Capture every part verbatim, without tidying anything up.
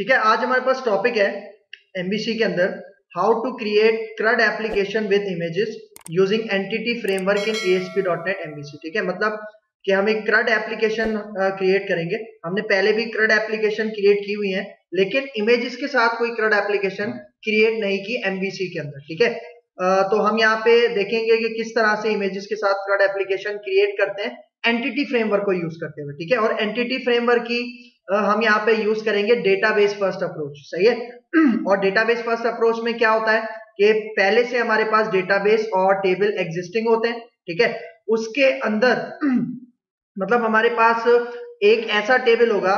ठीक है। आज हमारे पास टॉपिक है एमबीसी के अंदर how to create CRUD application with images using entity framework in A S P dot net MVC. ठीक है, मतलब कि हम एक क्रूड एप्लीकेशन क्रिएट करेंगे। हमने पहले भी क्रूड एप्लीकेशन क्रिएट की हुई है, लेकिन इमेजेस के साथ कोई क्रूड एप्लीकेशन क्रिएट नहीं की एमबीसी के अंदर। ठीक है, तो हम यहाँ पे देखेंगे कि किस तरह से इमेजेस के साथ क्रूड एप्लीकेशन क्रिएट करते हैं एंटिटी फ्रेमवर्क को यूज करते हुए। ठीक है, और एंटिटी फ्रेमवर्क की हम यहाँ पे यूज करेंगे डेटाबेस फर्स्ट अप्रोच। सही है, और डेटाबेस फर्स्ट अप्रोच में क्या होता है कि पहले से हमारे पास डेटाबेस और टेबल एग्जिस्टिंग होते हैं। ठीक है, उसके अंदर मतलब हमारे पास एक ऐसा टेबल होगा,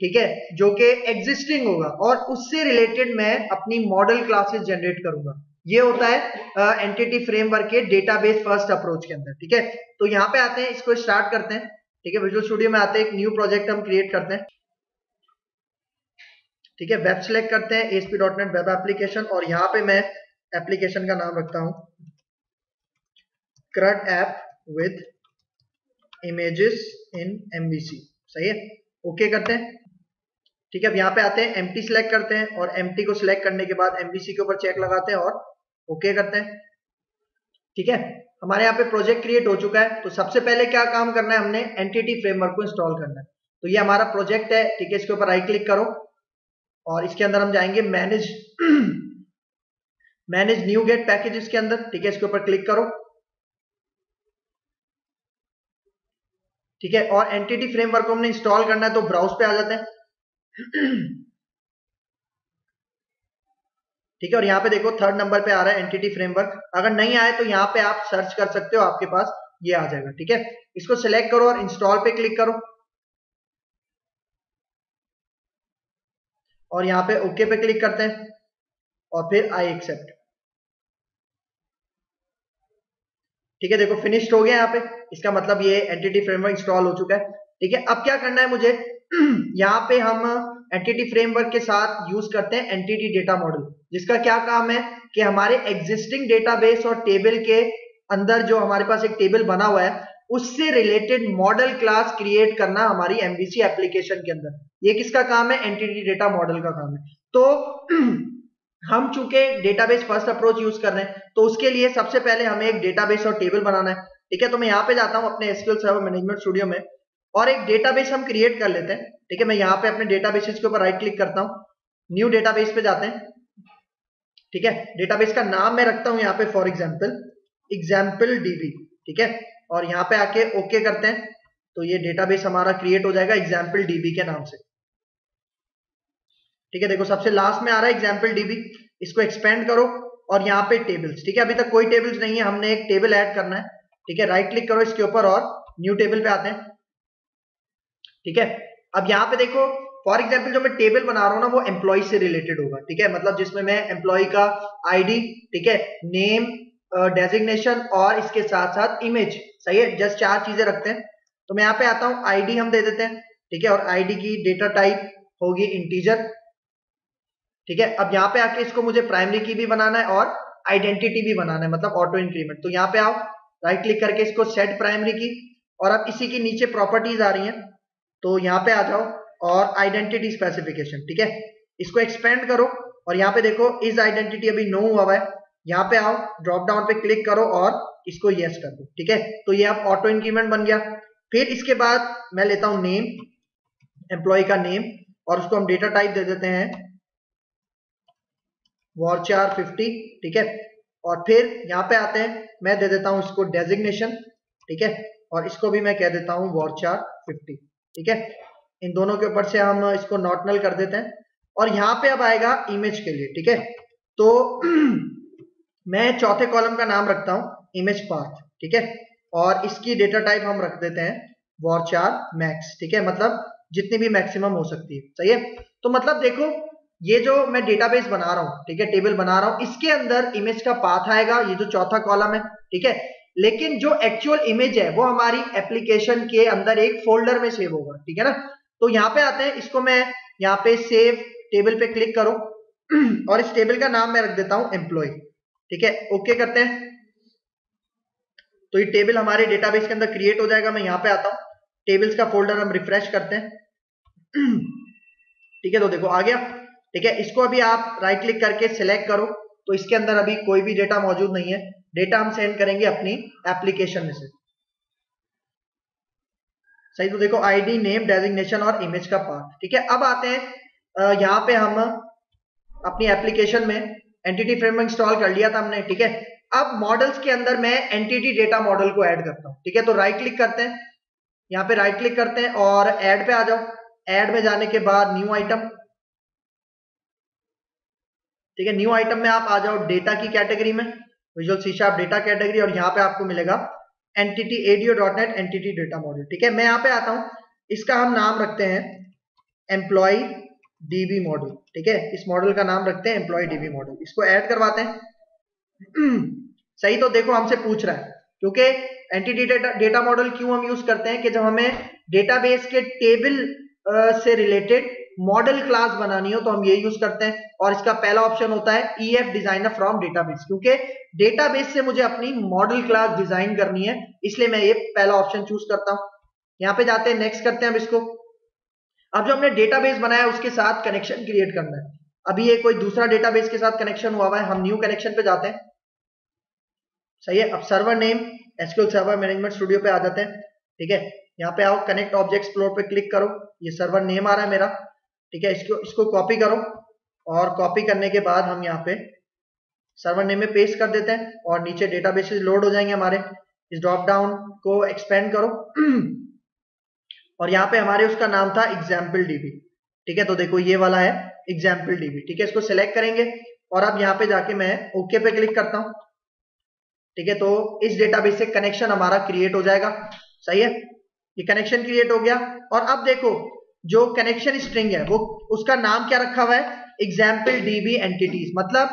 ठीक है, जो कि एग्जिस्टिंग होगा और उससे रिलेटेड मैं अपनी मॉडल क्लासेस जनरेट करूंगा। ये होता है एंटिटी फ्रेमवर्क के डेटाबेस फर्स्ट अप्रोच के अंदर। ठीक है, तो यहाँ पे आते हैं, इसको स्टार्ट करते हैं। ठीक है, विजुअल स्टूडियो में आते हैं, एक न्यू प्रोजेक्ट हम क्रिएट करते हैं। ठीक है, वेब सिलेक्ट करते हैं A S P dot net web application, और यहाँ पे मैं एप्लीकेशन का नाम रखता हूं CRUD app with images in MVC. सही है, ओके करते हैं। ठीक है, अब यहाँ पे आते हैं, एम्प्टी सिलेक्ट करते हैं और एम्प्टी को सिलेक्ट करने के बाद एमबीसी के ऊपर चेक लगाते हैं और ओके करते हैं। ठीक है, हमारे यहाँ पे प्रोजेक्ट क्रिएट हो चुका है। तो सबसे पहले क्या काम करना है, हमने एंटिटी फ्रेमवर्क को इंस्टॉल करना है। तो ये हमारा प्रोजेक्ट है। ठीक है, इसके ऊपर राइट क्लिक करो और इसके अंदर हम जाएंगे manage manage NuGet packages के अंदर। ठीक है, इसके ऊपर क्लिक करो। ठीक है, और एंटिटी फ्रेमवर्क को हमने इंस्टॉल करना है, तो ब्राउज पे आ जाते हैं। ठीक है, और यहाँ पे देखो थर्ड नंबर पे आ रहा है एंटिटी फ्रेमवर्क। अगर नहीं आए तो यहाँ पे आप सर्च कर सकते हो, आपके पास ये आ जाएगा। ठीक है, इसको सिलेक्ट करो और इंस्टॉल पे क्लिक करो और यहाँ पे ओके पे क्लिक करते हैं और फिर आई एक्सेप्ट। ठीक है, देखो फिनिश्ड हो गया यहाँ पे, इसका मतलब ये एंटिटी फ्रेमवर्क इंस्टॉल हो चुका है। ठीक है, अब क्या करना है मुझे, यहाँ पे हम एंटिटी फ्रेमवर्क के साथ यूज करते हैं एंटिटी डेटा मॉडल, जिसका क्या काम है कि हमारे एग्जिस्टिंग डेटाबेस और टेबल के अंदर जो हमारे पास एक टेबल बना हुआ है उससे रिलेटेड मॉडल क्लास क्रिएट करना हमारी एमबीसी एप्लीकेशन के अंदर। ये किसका काम है, एंटिटी डेटा मॉडल का काम है। तो हम चूंकि डेटाबेस फर्स्ट अप्रोच यूज कर रहे हैं, तो उसके लिए सबसे पहले हमें एक डेटाबेस और टेबल बनाना है। ठीक है, तो मैं यहाँ पे जाता हूँ अपने एसक्यूएल सर्वर मैनेजमेंट स्टूडियो में और एक डेटाबेस हम क्रिएट कर लेते हैं। ठीक है, मैं यहाँ पे अपने डेटाबेसेस के ऊपर राइट क्लिक करता हूँ, न्यू डेटाबेस पे जाते हैं। ठीक है, डेटाबेस का नाम मैं रखता हूँ यहाँ पे फॉर एग्जांपल एग्जांपल डीबी। ठीक है, और यहाँ पे आके ओके करते हैं, तो ये डेटाबेस हमारा क्रिएट हो जाएगा एग्जांपल डीबी के नाम से। ठीक है, देखो सबसे लास्ट में आ रहा है एग्जांपल डीबी, इसको एक्सपेंड करो और यहाँ पे टेबल्स। ठीक है, अभी तक कोई टेबल्स नहीं है, हमने एक टेबल ऐड करना है। ठीक है, राइट क्लिक करो इसके ऊपर और न्यू टेबल पे आते हैं। ठीक है, अब यहाँ पे देखो फॉर एग्जाम्पल जो मैं टेबल बना रहा हूँ ना, वो एम्प्लॉय से रिलेटेड होगा। ठीक है, मतलब जिसमें मैं एम्प्लॉय का आईडी, ठीक है, नेम, डेजिग्नेशन और इसके साथ साथ इमेज। सही है, जस्ट चार चीजें रखते हैं। तो मैं यहाँ पे आता हूँ, आईडी हम दे देते हैं। ठीक है, और आईडी की डेटा टाइप होगी इंटीजर। ठीक है, अब यहाँ पे आके इसको मुझे प्राइमरी की भी बनाना है और आइडेंटिटी भी बनाना है, मतलब ऑटो इंक्रीमेंट। तो यहाँ पे आओ, राइट क्लिक करके इसको सेट प्राइमरी की, और अब इसी के नीचे प्रॉपर्टीज आ रही है, तो यहाँ पे आ जाओ और आइडेंटिटी स्पेसिफिकेशन। ठीक है, इसको एक्सपेंड करो और यहाँ पे देखो इज आइडेंटिटी अभी नो हुआ है, यहाँ पे आओ, ड्रॉप डाउन पे क्लिक करो और इसको यस कर दो। ठीक है, तो ये अब ऑटो इंक्रीमेंट बन गया। फिर इसके बाद मैं लेता हूँ नेम, एम्प्लॉय का नेम, और उसको हम डेटा टाइप दे देते हैं वॉरचार फिफ्टी। ठीक है, और फिर यहाँ पे आते हैं, मैं दे देता हूँ इसको डेजिग्नेशन। ठीक है, और इसको भी मैं कह देता हूँ वॉरचार फिफ्टी। ठीक है, इन दोनों के ऊपर से हम इसको नॉट नल कर देते हैं, और यहाँ पे अब आएगा इमेज के लिए। ठीक है, तो मैं चौथे कॉलम का नाम रखता हूँ इमेज पाथ। ठीक है, और इसकी डेटा टाइप हम रख देते हैं वॉरचार मैक्स। ठीक है, मतलब जितनी भी मैक्सिमम हो सकती है। सही है, तो मतलब देखो ये जो मैं डेटाबेस बना रहा हूँ, ठीक है, टेबल बना रहा हूँ, इसके अंदर इमेज का पाथ आएगा, ये जो चौथा कॉलम है। ठीक है, लेकिन जो एक्चुअल इमेज है वो हमारी एप्लीकेशन के अंदर एक फोल्डर में सेव होगा। ठीक है ना, तो यहाँ पे आते हैं, इसको मैं यहाँ पे सेव टेबल पे क्लिक करो और इस टेबल का नाम मैं रख देता हूं एम्प्लॉय। ठीक है, ओके करते हैं, तो ये टेबल हमारे डेटाबेस के अंदर क्रिएट हो जाएगा। मैं यहाँ पे आता हूँ, टेबल्स का फोल्डर हम रिफ्रेश करते हैं ठीक है, तो देखो आ गया। ठीक है, इसको अभी आप राइट क्लिक करके सिलेक्ट करो तो इसके अंदर अभी कोई भी डेटा मौजूद नहीं है। डेटा हम सेंड करेंगे अपनी एप्लीकेशन में से। सही, तो देखो आईडी, नेम, डेजिग्नेशन और इमेज का पार्ट। ठीक है, अब आते हैं यहाँ पे, हम अपनी एप्लीकेशन में एंटिटी फ्रेमवर्क इंस्टॉल कर लिया था हमने। ठीक है, अब मॉडल्स के अंदर मैं एंटिटी डेटा मॉडल को ऐड करता हूँ। ठीक है, तो राइट क्लिक करते हैं, यहाँ पे राइट क्लिक करते हैं और ऐड पे आ जाओ। ऐड में जाने के बाद न्यू आइटम, ठीक है, न्यू आइटम में आप आ जाओ डेटा की कैटेगरी में, visual C sharp data category, और यहाँ पे आपको मिलेगा entity ADO dot net entity data model. ठीक है, मैं यहाँ पे आता हूँ, इसका हम नाम रखते हैं एम्प्लॉय डीबी मॉडल। ठीक है, इस मॉडल का नाम रखते हैं एम्प्लॉय डीबी मॉडल। इसको ऐड करवाते हैं। सही, तो देखो हमसे पूछ रहा है क्योंकि एंटिटी डेटा डेटा मॉडल क्यों हम यूज करते हैं कि जब हमें डेटाबेस के टेबल से रिलेटेड मॉडल क्लास बनानी हो तो हम ये यूज करते हैं। और इसका पहला ऑप्शन होता है E F designer from database, क्योंकि डेटाबेस से मुझे अपनी मॉडल क्लास डिजाइन करनी है, इसलिए मैं ये पहला ऑप्शन चूज करता हूँ। यहाँ पे जाते हैं, नेक्स्ट करते हैं। अब इसको, अब जो हमने डेटाबेस बनाया उसके साथ कनेक्शन क्रिएट करना है। अभी ये कोई दूसरा डेटाबेस के साथ कनेक्शन हुआ हुआ है, हम न्यू कनेक्शन पे जाते हैं। सही है, अब server name SQL server management studio पे आ जाते हैं। ठीक है, यहाँ पे आओ, कनेक्ट ऑब्जेक्ट एक्सप्लोर पे क्लिक करो, ये सर्वर नेम आ रहा है मेरा। ठीक है, इसको इसको कॉपी करो और कॉपी करने के बाद हम यहाँ पे सर्वर नेम में पेस्ट कर देते हैं और नीचे डेटाबेसेस लोड हो जाएंगे हमारे। इस ड्रॉप डाउन को एक्सपेंड करो और यहाँ पे हमारे उसका नाम था एग्जाम्पल डीबी। ठीक है, तो देखो ये वाला है एग्जाम्पल डीबी। ठीक है, इसको सिलेक्ट करेंगे और अब यहाँ पे जाके मैं ओके पे क्लिक करता हूँ। ठीक है, तो इस डेटाबेस से कनेक्शन हमारा क्रिएट हो जाएगा। सही है, ये कनेक्शन क्रिएट हो गया। और अब देखो जो कनेक्शन स्ट्रिंग है वो, उसका नाम क्या रखा हुआ है, एग्जाम्पल डीबी एंटिटीज, मतलब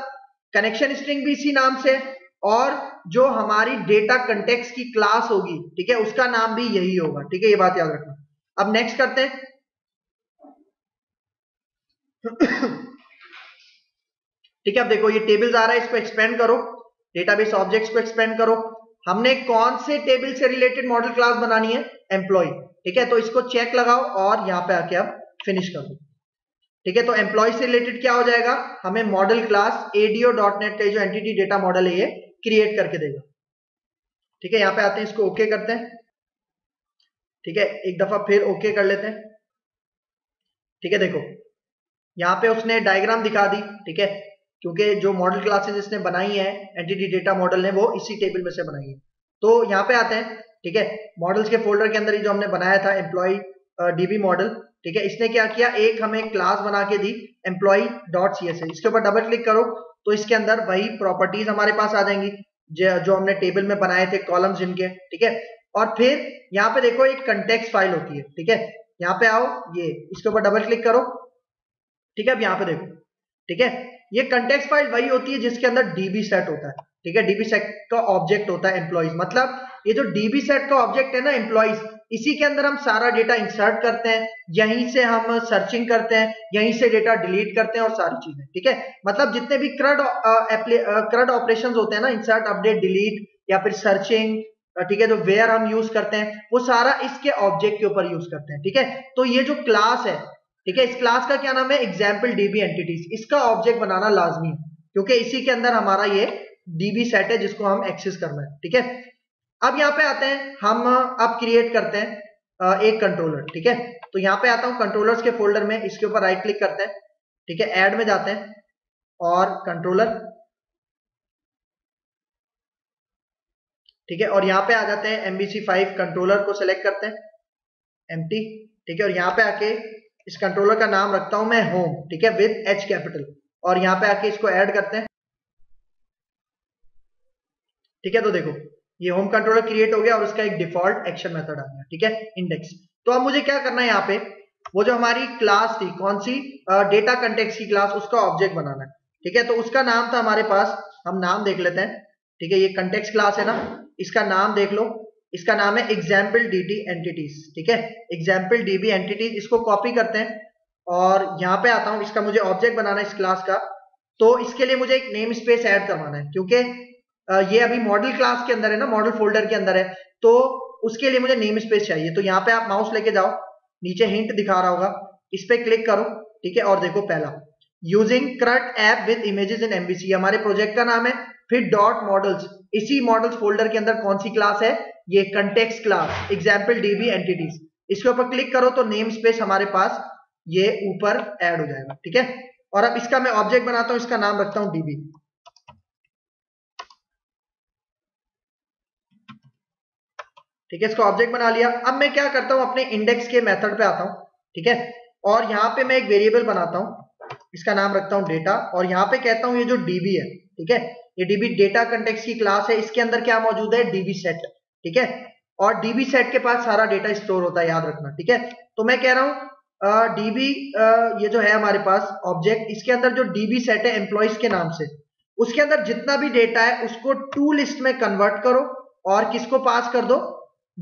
कनेक्शन स्ट्रिंग भी इसी नाम से, और जो हमारी डेटा कंटेक्स्ट की क्लास होगी, ठीक है, उसका नाम भी यही होगा। ठीक है, ये बात याद रखना। अब नेक्स्ट करते हैं। ठीक है, अब देखो ये टेबल्स आ रहा है, इसको एक्सपेंड करो, डेटाबेस ऑब्जेक्ट्स को एक्सपेंड करो। हमने कौन से टेबल से रिलेटेड मॉडल क्लास बनानी है, एम्प्लॉय। ठीक है, तो इसको चेक लगाओ और यहाँ पे आके अब फिनिश कर दो। ठीक है, तो एम्प्लॉय से रिलेटेड क्या हो जाएगा, हमें model class ADO dot net का जो एंटिटी डेटा मॉडल है ये क्रिएट करके देगा। ठीक है, यहाँ पे आते हैं, इसको ओके करते हैं। ठीक है, एक दफा फिर ओके कर लेते हैं। ठीक है, देखो यहाँ पे उसने डायग्राम दिखा दी। ठीक है, क्योंकि जो मॉडल क्लासेस इसने बनाई है एंटिटी डेटा मॉडल ने, वो इसी टेबल में से बनाई है। तो यहाँ पे आते हैं। ठीक है, मॉडल्स के फोल्डर के अंदर ही जो हमने बनाया था एम्प्लॉय डीबी मॉडल, ठीक है, इसने क्या किया, एक हमें क्लास बना के दी एम्प्लॉय डॉट सी एस। इसके ऊपर डबल क्लिक करो तो इसके अंदर वही प्रॉपर्टीज हमारे पास आ जाएंगी जो हमने टेबल में बनाए थे, कॉलम्स जिनके। ठीक है, और फिर यहाँ पे देखो एक कंटेक्स्ट फाइल होती है। ठीक है, यहाँ पे आओ, ये इसके ऊपर डबल क्लिक करो। ठीक है, अब यहाँ पे देखो, ठीक है, ये कंटेक्स्ट फाइल वही होती है जिसके अंदर डीबी सेट होता है। ठीक है, डीबी सेट का ऑब्जेक्ट होता है एम्प्लॉइज, मतलब ये जो डीबी सेट का ऑब्जेक्ट है ना एम्प्लॉइज, इसी के अंदर हम सारा डेटा इंसर्ट करते हैं, यहीं से हम सर्चिंग करते हैं, यहीं से डेटा डिलीट करते हैं और सारी चीजें। ठीक है, मतलब जितने भी क्रड क्रड ऑपरेशन होते हैं ना, इंसर्ट, अपडेट, डिलीट या फिर सर्चिंग, ठीक है, जो वेयर हम यूज करते हैं वो सारा इसके ऑब्जेक्ट के ऊपर यूज करते हैं। ठीक है, तो ये जो क्लास है, ठीक है, इस क्लास का क्या नाम है, एग्जाम्पल डीबी एंटिटीज। इसका ऑब्जेक्ट बनाना लाजमी है क्योंकि इसी के अंदर हमारा ये डीबी सेट है जिसको हम एक्सेस करना है। ठीक है, अब यहाँ पे आते हैं, हम अब क्रिएट करते हैं एक कंट्रोलर। ठीक है, तो यहाँ पे आता हूँ कंट्रोलर्स के फोल्डर में, इसके ऊपर राइट क्लिक करते हैं। ठीक है, ऐड में जाते हैं और कंट्रोलर, ठीक है, और यहाँ पे आ जाते हैं एमबीसी फाइव कंट्रोलर को सिलेक्ट करते हैं, एमटी। ठीक है, और यहाँ पे आके इस कंट्रोलर का नाम रखता हूं मैं होम। ठीक है, विद एच कैपिटल, और यहाँ पे आके इसको ऐड करते हैं। ठीक है, तो देखो ये होम कंट्रोलर क्रिएट हो गया और उसका एक डिफॉल्ट एक्शन मेथड आ गया। ठीक है, इंडेक्स। तो अब मुझे क्या करना है, यहाँ पे वो जो हमारी क्लास थी, कौन सी, डेटा कंटेक्स्ट की क्लास, उसका ऑब्जेक्ट बनाना है। ठीक है, तो उसका नाम था हमारे पास, हम नाम देख लेते हैं। ठीक है, ये कंटेक्स्ट क्लास है ना, इसका नाम देख लो, इसका नाम है एग्जाम्पल डीबी एंटिटीज। ठीक है, एग्जाम्पल डीबी एंटिटीज, इसको कॉपी करते हैं और यहाँ पे आता हूँ, इसका मुझे ऑब्जेक्ट बनाना है इस क्लास का। तो इसके लिए मुझे एक नेम स्पेस ऐड करवाना है क्योंकि ये अभी मॉडल क्लास के अंदर है ना, मॉडल फोल्डर के अंदर है, तो उसके लिए मुझे नेम स्पेस चाहिए। तो यहाँ पे आप माउस लेके जाओ, नीचे हिंट दिखा रहा होगा, इस पे क्लिक करो। ठीक है। और देखो पहला, using CRUD app with images in MVC, हमारे प्रोजेक्ट का नाम है। फिर डॉट मॉडल्स, इसी मॉडल्स फोल्डर के अंदर कौन सी क्लास है, ये context class, example DB entities. इसके ऊपर क्लिक करो तो नेम स्पेस हमारे पास ये ऊपर ऐड हो जाएगा, ठीक है। और अब इसका मैं ऑब्जेक्ट बनाता हूं, इसका नाम रखता हूं डीबी, ठीक है। इसका ऑब्जेक्ट बना लिया। अब मैं क्या करता हूं, अपने इंडेक्स के मेथड पे आता हूं, ठीक है। और यहां पे मैं एक वेरिएबल बनाता हूं, इसका नाम रखता हूं डेटा। और यहां पे कहता हूं ये जो डीबी है, ठीक है, ये डीबी डेटा कंटेक्स्ट की क्लास है, इसके अंदर क्या मौजूद है, डीबी सेट, ठीक है। और डीबी सेट के पास सारा डेटा स्टोर होता है, याद रखना, ठीक है। तो मैं कह रहा हूं डीबी uh, uh, ये जो है हमारे पास ऑब्जेक्ट, इसके अंदर जो डीबी सेट है एम्प्लॉइज के नाम से, उसके अंदर जितना भी डेटा है उसको टू लिस्ट में कन्वर्ट करो और किसको पास कर दो,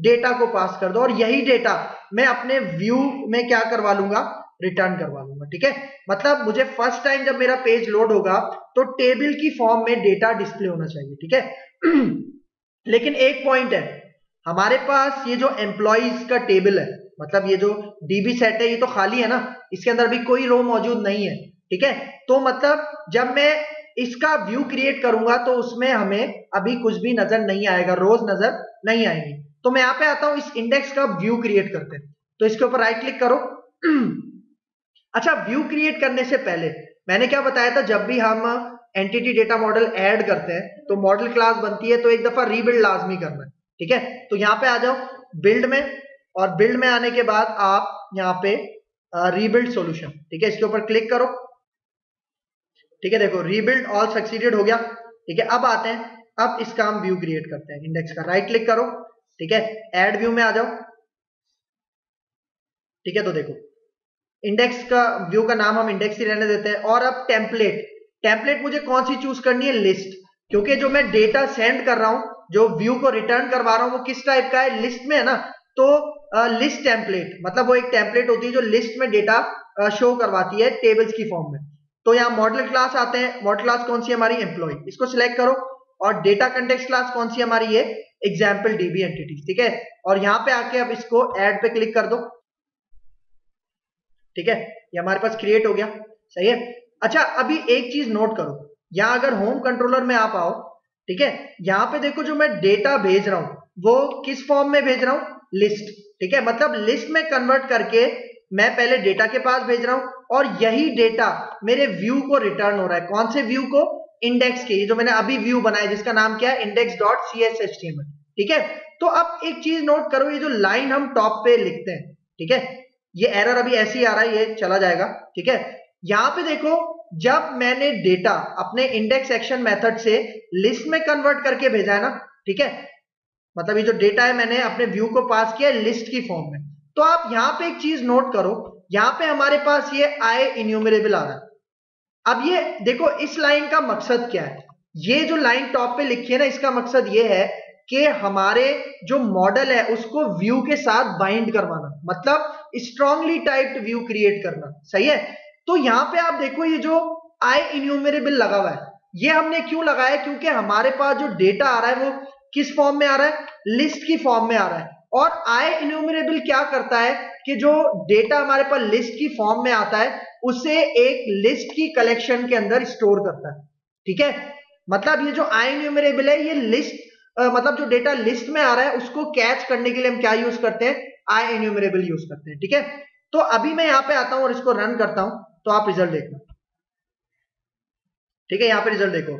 डेटा को पास कर दो। और यही डेटा मैं अपने व्यू में क्या करवा लूंगा, रिटर्न करवा लूंगा, ठीक है। मतलब मुझे फर्स्ट टाइम जब मेरा पेज लोड होगा तो टेबल की फॉर्म में डेटा डिस्प्ले होना चाहिए, ठीक है। लेकिन एक पॉइंट है, हमारे पास ये जो एम्प्लॉइज का टेबल है, मतलब ये जो डीबी सेट है ये तो खाली है ना, इसके अंदर भी कोई रो मौजूद नहीं है, ठीक है। तो मतलब जब मैं इसका व्यू क्रिएट करूंगा तो उसमें हमें अभी कुछ भी नजर नहीं आएगा, रोज नजर नहीं आएगी। तो मैं यहाँ पे आता हूं, इस इंडेक्स का व्यू क्रिएट करते हैं। तो इसके ऊपर राइट क्लिक करो। अच्छा, व्यू क्रिएट करने से पहले मैंने क्या बताया था, जब भी हम एंटिटी डेटा मॉडल ऐड करते हैं तो मॉडल क्लास बनती है, तो एक दफा रीबिल्ड लाजमी करना है, ठीक है। तो यहाँ पे आ जाओ बिल्ड में, और बिल्ड में आने के बाद आप यहाँ पे रीबिल्ड सॉल्यूशन, ठीक है, इसके ऊपर क्लिक करो, ठीक है। देखो रीबिल्ड ऑल सक्सीडेड हो गया, ठीक है। अब आते हैं, अब इसका हम व्यू क्रिएट करते हैं इंडेक्स का। राइट क्लिक करो, ठीक है, ऐड व्यू में आ जाओ, ठीक है। तो देखो इंडेक्स का व्यू का नाम हम इंडेक्स ही रहने देते हैं। और अब टेम्पलेट, टेम्पलेट मुझे कौन सी चूज करनी है, लिस्ट, क्योंकि जो मैं डेटा सेंड कर रहा हूं, जो व्यू को रिटर्न करवा रहा हूं, वो किस टाइप का है, लिस्ट में है ना। तो लिस्ट टेम्पलेट, मतलब वो एक टेम्पलेट होती है जो लिस्ट में डेटा शो करवाती है टेबल्स की फॉर्म में। तो यहाँ मॉडल क्लास आते हैं, मॉडल क्लास कौन सी है हमारी, एम्प्लॉय, इसको सिलेक्ट करो। और डेटा कंटेक्स्ट क्लास कौन सी है हमारी, ये एग्जाम्पल डीबी एंटिटी, ठीक है। और यहाँ पे आके अब इसको ऐड पे क्लिक कर दो, ठीक है, ये हमारे पास क्रिएट हो गया, सही है। अच्छा, अभी एक चीज नोट करो, यहाँ अगर होम कंट्रोलर में आप आओ, ठीक है, यहाँ पे देखो जो मैं डेटा भेज रहा हूँ वो किस फॉर्म में भेज रहा हूँ, लिस्ट, ठीक है। मतलब लिस्ट में कन्वर्ट करके मैं पहले डेटा के पास भेज रहा हूं और यही डेटा मेरे व्यू को रिटर्न हो रहा है। कौन से व्यू को, इंडेक्स के, ये जो मैंने अभी व्यू बनाया जिसका नाम क्या है, index dot C S H T M L, ठीक है। तो अब एक चीज नोट करो, ये जो लाइन हम टॉप पे लिखते हैं, ठीक है, ये एरर अभी ऐसे ही आ रहा है, ये चला जाएगा, ठीक है। यहां पे देखो, जब मैंने डेटा अपने इंडेक्स एक्शन मेथड से लिस्ट में कन्वर्ट करके भेजा है ना, ठीक है, मतलब ये जो डेटा है मैंने अपने व्यू को पास किया है लिस्ट की फॉर्म में। तो आप यहाँ पे एक चीज नोट करो, यहाँ पे हमारे पास ये आई इन्यूमरेबल आ रहा है। अब ये देखो इस लाइन का मकसद क्या है, ये जो लाइन टॉप पे लिखी है ना, इसका मकसद ये है कि हमारे जो मॉडल है उसको व्यू के साथ बाइंड करवाना, मतलब स्ट्रांगली टाइप्ड व्यू क्रिएट करना, सही है। तो यहाँ पे आप देखो ये जो आई इन्यूमरेबल लगा हुआ है, ये हमने क्यों लगाया, क्योंकि हमारे पास जो डेटा आ रहा है वो किस फॉर्म में आ रहा है, लिस्ट की फॉर्म में आ रहा है। और आई इन्यूमरेबल क्या करता है कि जो डेटा हमारे पास लिस्ट की फॉर्म में आता है उसे एक लिस्ट की कलेक्शन के अंदर स्टोर करता है, ठीक है। मतलब ये जो आई इन्यूमरेबल है ये लिस्ट आ, मतलब जो डेटा लिस्ट में आ रहा है उसको कैच करने के लिए हम क्या यूज करते हैं, आई इन्यूमरेबल यूज करते हैं, ठीक है। तो अभी मैं यहाँ पे आता हूं और इसको रन करता हूं तो आप रिजल्ट देखना, ठीक है। यहाँ पे रिजल्ट देखो,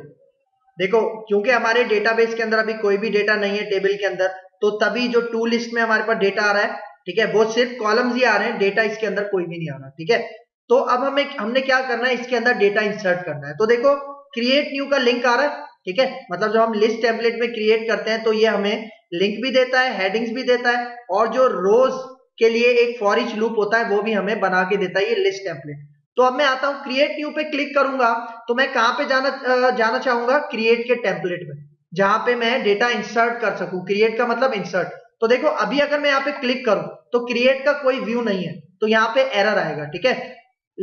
देखो क्योंकि हमारे डेटाबेस के अंदर अभी कोई भी डेटा नहीं है टेबल के अंदर, तो तभी जो टू लिस्ट में हमारे पास डेटा आ रहा है, ठीक है, वो सिर्फ कॉलम्स ही आ रहे हैं, डेटा इसके अंदर कोई भी नहीं आ रहा, ठीक है। तो अब हमें हमने क्या करना है, इसके अंदर डेटा इंसर्ट करना है। तो देखो क्रिएट न्यू का लिंक आ रहा है, ठीक है, मतलब जब हम लिस्ट टेम्पलेट में क्रिएट करते हैं तो ये हमें लिंक भी देता है, हेडिंग्स भी देता है, और जो रोज के लिए एक फॉर ईच लूप होता है वो भी हमें बना के देता है ये लिस्ट टेम्पलेट। तो अब मैं आता हूं क्रिएट न्यू पे क्लिक करूंगा, तो मैं कहां पे जाना जाना चाहूंगा, क्रिएट के टेम्पलेट में, जहां पे मैं डेटा इंसर्ट कर सकूं, क्रिएट का मतलब इंसर्ट। तो देखो अभी अगर मैं यहां पे क्लिक करूं तो क्रिएट का कोई व्यू नहीं है, तो यहां पे एरर आएगा, ठीक है।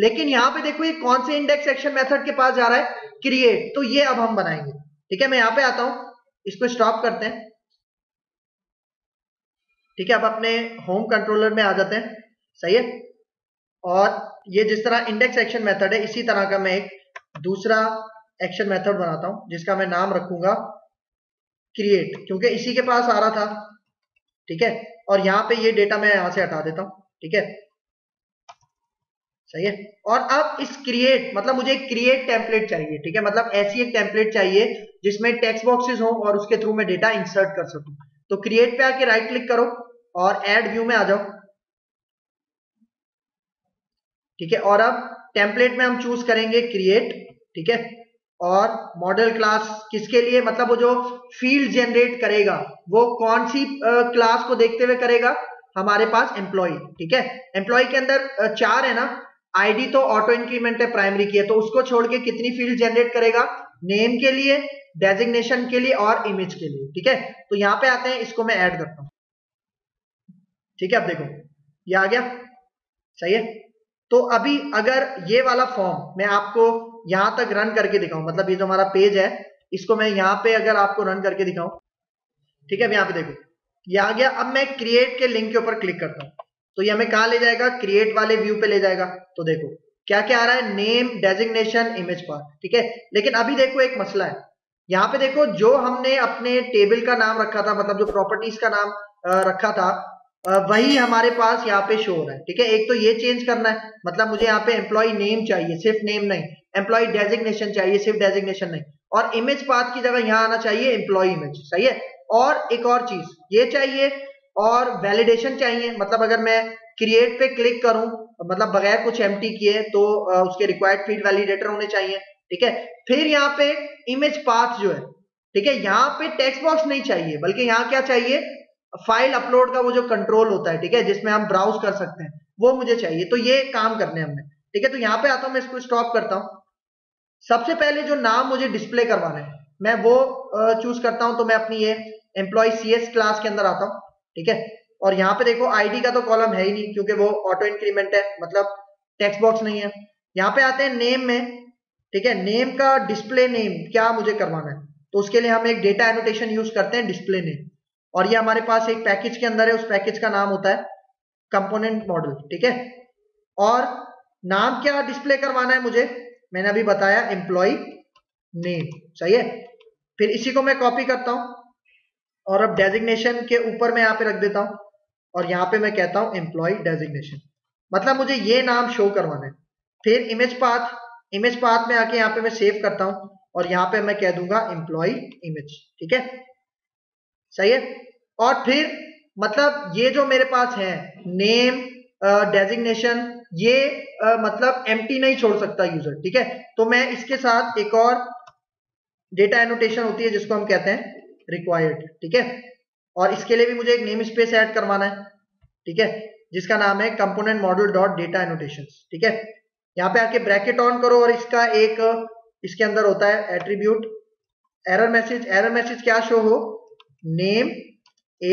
लेकिन यहां पे देखो ये कौन से इंडेक्स एक्शन मेथड के पास जा रहा है, क्रिएट, तो ये अब हम बनाएंगे, ठीक है। मैं यहां पे आता हूं, इसको स्टॉप करते हैं, ठीक है। अब अपने होम कंट्रोलर में आ जाते हैं, सही है। और ये जिस तरह इंडेक्स एक्शन मेथड है, इसी तरह का मैं एक दूसरा एक्शन मेथड बनाता हूं जिसका मैं नाम रखूंगा क्रिएट, क्योंकि इसी के पास आ रहा था। ठीक है, और यहाँ पे ये डेटा मैं यहां से हटा देता हूं। ठीक है, सही है। और अब इस क्रिएट मतलब मुझे क्रिएट टेम्पलेट चाहिए। ठीक है, मतलब ऐसी एक टेम्पलेट चाहिए जिसमें टेक्स्ट बॉक्सेस हो और उसके थ्रू मैं डेटा इंसर्ट कर सकूं। तो क्रिएट पे आके राइट क्लिक करो और ऐड व्यू में आ जाओ। ठीक है, और अब टेम्पलेट में हम चूज करेंगे क्रिएट। ठीक है, और मॉडल क्लास किसके लिए, मतलब वो जो फील्ड जनरेट करेगा वो कौन सी क्लास को देखते हुए करेगा, हमारे पास एम्प्लॉय। ठीक है, एम्प्लॉय के अंदर चार है ना, आईडी तो ऑटो इंक्रीमेंट है प्राइमरी की है, तो उसको छोड़ के कितनी फील्ड जनरेट करेगा, नेम के लिए, डेजिग्नेशन के लिए और इमेज के लिए। ठीक है, तो यहाँ पे आते हैं, इसको मैं ऐड करता हूँ। ठीक है, अब देखो ये आ गया। सही है, तो अभी अगर ये वाला फॉर्म मैं आपको यहां तक रन करके दिखाऊं, मतलब ये जो हमारा पेज है इसको मैं यहाँ पे अगर आपको रन करके दिखाऊं। ठीक है, अब यहाँ पे देखो ये आ गया। अब मैं क्रिएट के लिंक के ऊपर क्लिक करता हूँ तो ये हमें कहाँ ले जाएगा, क्रिएट वाले व्यू पे ले जाएगा। तो देखो क्या क्या आ रहा है, नेम, डेजिग्नेशन, इमेज पर। ठीक है, लेकिन अभी देखो एक मसला है यहाँ पे। देखो जो हमने अपने टेबल का नाम रखा था, मतलब जो प्रॉपर्टीज का नाम रखा था, वही हमारे पास यहाँ पे शो हो रहा है। ठीक है, एक तो ये चेंज करना है, मतलब मुझे यहाँ पे एम्प्लॉय नेम चाहिए, सिर्फ नेम नहीं, एम्प्लॉय डेजिग्नेशन चाहिए, सिर्फ डेजिग्नेशन नहीं, और इमेज पाथ की जगह यहाँ आना चाहिए एम्प्लॉय इमेज। सही है, और एक और चीज ये चाहिए और वैलिडेशन चाहिए, मतलब अगर मैं क्रिएट पे क्लिक करूं, मतलब बगैर कुछ एम्प्टी किए, तो उसके रिक्वायर्ड फील्ड वैलिडेटर होने चाहिए। ठीक है, फिर यहाँ पे इमेज पाथ जो है, ठीक है, यहाँ पे टेक्स्ट बॉक्स नहीं चाहिए, बल्कि यहाँ क्या चाहिए, फाइल अपलोड का वो जो कंट्रोल होता है, ठीक है, जिसमें हम ब्राउज कर सकते हैं, वो मुझे चाहिए। तो ये काम करने हमने। ठीक है, तो यहाँ पे आता हूं, मैं इसको स्टॉप करता हूँ। सबसे पहले जो नाम मुझे डिस्प्ले करवाना है मैं वो चूज करता हूं, तो मैं अपनी ये एम्प्लॉय सीएस क्लास के अंदर आता हूँ। ठीक है, और यहाँ पे देखो आईडी का तो कॉलम है ही नहीं क्योंकि वो ऑटो इंक्रीमेंट है, मतलब टेक्स्ट बॉक्स नहीं है। यहाँ पे आते हैं नेम में। ठीक है, नेम का डिस्प्ले नेम क्या मुझे करवाना है, तो उसके लिए हम एक डेटा एनोटेशन यूज करते हैं डिस्प्ले नेम, और ये हमारे पास एक पैकेज के अंदर है, उस पैकेज का नाम होता है कंपोनेंट मॉडल। ठीक है, और नाम क्या डिस्प्ले करवाना है मुझे, मैंने अभी बताया एम्प्लॉय नेम। सही है, फिर इसी को मैं कॉपी करता हूँ और अब डेजिग्नेशन के ऊपर मैं यहाँ पे रख देता हूँ और यहाँ पे मैं कहता हूँ एम्प्लॉय डेजिग्नेशन, मतलब मुझे ये नाम शो करवाना है। फिर इमेज पाथ, इमेज पाथ में आके यहाँ पे मैं सेव करता हूँ और यहाँ पे मैं कह दूंगा एम्प्लॉय इमेज। ठीक है, सही है, और फिर मतलब ये जो मेरे पास है नेम, डेजिग्नेशन, ये आ, मतलब एम्प्टी नहीं छोड़ सकता यूजर। ठीक है, तो मैं इसके साथ एक और डेटा एनोटेशन होती है जिसको हम कहते हैं रिक्वायर्ड। ठीक है, और इसके लिए भी मुझे एक नेम स्पेस ऐड करवाना है। ठीक है, जिसका नाम है component model dot data annotation. ठीक है, यहाँ पे आके ब्रैकेट ऑन करो और इसका एक इसके अंदर होता है attribute, error message, error message क्या शो हो, नेम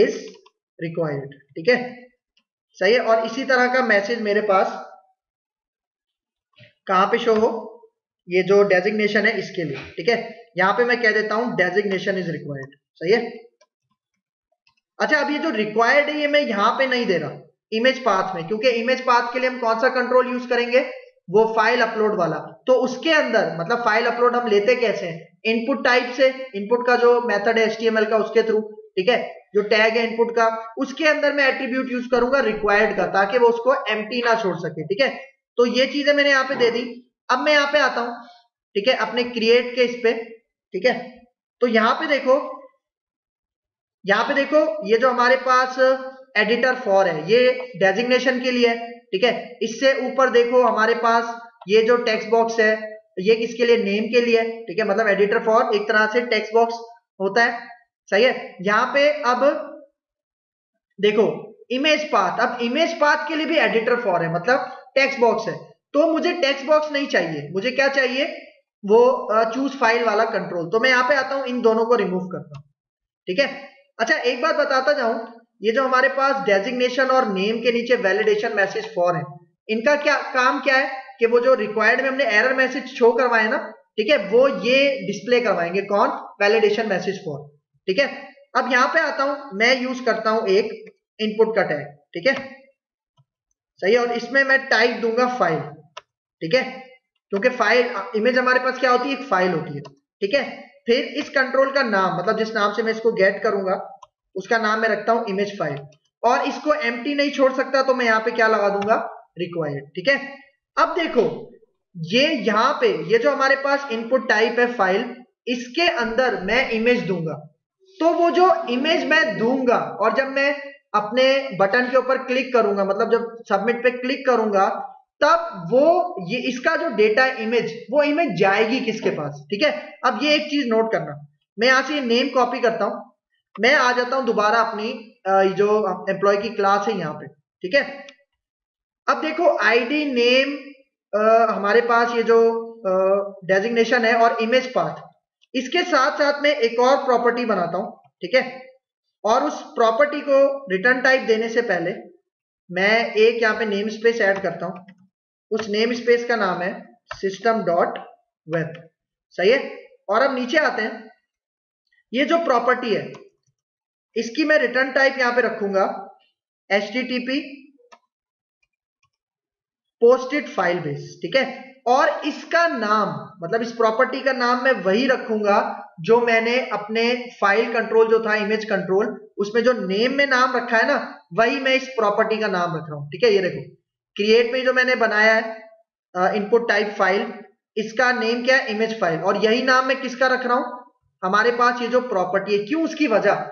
इज रिक्वायर्ड। ठीक है, सही है, और इसी तरह का मैसेज मेरे पास कहाँ पे शो हो, ये जो डेजिग्नेशन है इसके लिए। ठीक है, यहाँ पे मैं कह देता हूँ डेजिग्नेशन इज रिक्वायर्ड। सही है, अच्छा, अब ये जो रिक्वायर्ड है ये मैं यहाँ पे नहीं दे रहा इमेज पाथ में, क्योंकि इमेज पाथ के लिए हम कौन सा कंट्रोल यूज करेंगे, वो फाइल अपलोड वाला। तो उसके अंदर मतलब फाइल अपलोड हम लेते कैसे हैं, इनपुट टाइप से, इनपुट का जो मेथड है एचटीएमएल का उसके थ्रू। ठीक है, जो टैग है इनपुट का उसके अंदर मैं एट्रीब्यूट यूज करूंगा रिक्वायर्ड का, ताकि वो उसको एम्प्टी ना छोड़ सके। ठीक है, तो ये चीजें मैंने यहाँ पे दे दी। अब मैं यहाँ पे आता हूँ, ठीक है, अपने क्रिएट के इस पे। ठीक है, तो यहाँ पे देखो, यहाँ पे देखो ये जो हमारे पास एडिटर फॉर है ये डेजिग्नेशन के लिए है। ठीक है, इससे ऊपर देखो हमारे पास ये जो टेक्स्ट बॉक्स है ये किसके लिए, नेम के लिए। ठीक है, मतलब एडिटर फॉर एक तरह से टेक्स्ट बॉक्स होता है। सही है, यहाँ पे अब देखो इमेज पाथ, अब इमेज पाथ के लिए भी एडिटर फॉर है, मतलब टेक्स्ट बॉक्स है, तो मुझे टेक्स्ट बॉक्स नहीं चाहिए, मुझे क्या चाहिए, वो चूज फाइल वाला कंट्रोल। तो मैं यहाँ पे आता हूँ, इन दोनों को रिमूव करता हूँ। ठीक है, अच्छा एक बात बताता जाऊं, ये जो हमारे पास डेजिग्नेशन और नेम के नीचे वैलिडेशन मैसेज फॉर है, इनका क्या काम क्या है कि वो जो रिक्वायर्ड में हमने एरर मैसेज शो करवाए ना, ठीक है, वो ये डिस्प्ले करवाएंगे, कौन, वैलिडेशन मैसेज फॉर। ठीक है, अब यहाँ पे आता हूं, मैं यूज करता हूं एक इनपुट का टैग। ठीक है, सही है। और इसमें मैं टाइप दूंगा फाइल, ठीक है, क्योंकि फाइल इमेज हमारे पास क्या होती है, एक फाइल होती है, ठीक है। फिर इस कंट्रोल का नाम, मतलब जिस नाम से मैं इसको गेट करूंगा उसका नाम मैं रखता हूं इमेज फाइल, और इसको एम्प्टी नहीं छोड़ सकता तो मैं यहाँ पे क्या लगा दूंगा, रिक्वायर्ड, ठीक है। अब देखो ये यहाँ पे ये जो हमारे पास इनपुट टाइप है फाइल, इसके अंदर मैं इमेज दूंगा, तो वो जो इमेज मैं दूंगा और जब मैं अपने बटन के ऊपर क्लिक करूंगा, मतलब जब सबमिट पे क्लिक करूंगा, तब वो ये इसका जो डेटा इमेज, वो इमेज जाएगी किसके पास, ठीक है। अब ये एक चीज नोट करना, मैं यहाँ से नेम कॉपी करता हूं, मैं आ जाता हूं दोबारा अपनी जो एम्प्लॉय की क्लास है यहाँ पे, ठीक है। अब देखो आईडी नेम हमारे पास ये जो डेजिग्नेशन है और इमेज पाथ, इसके साथ साथ मैं एक और प्रॉपर्टी बनाता हूं, ठीक है। और उस प्रॉपर्टी को रिटर्न टाइप देने से पहले मैं एक यहाँ पे नेम स्पेस ऐड करता हूं, उस नेम स्पेस का नाम है सिस्टम डॉट वेब, सही है। और अब नीचे आते हैं, ये जो प्रॉपर्टी है इसकी मैं रिटर्न टाइप यहाँ पे रखूंगा एचटीटीपी पोस्टेड फाइल बेस, ठीक है। और इसका नाम, मतलब इस प्रॉपर्टी का नाम मैं वही रखूंगा जो मैंने अपने फाइल कंट्रोल जो था इमेज कंट्रोल, उसमें जो नेम में नाम रखा है ना, वही मैं इस प्रॉपर्टी का नाम रख रहा हूं, ठीक है। ये देखो क्रिएट में जो मैंने बनाया है इनपुट टाइप फाइल, इसका नेम क्या है, इमेज फाइल, और यही नाम मैं किसका रख रहा हूं, हमारे पास ये जो प्रॉपर्टी है। क्यों, उसकी वजह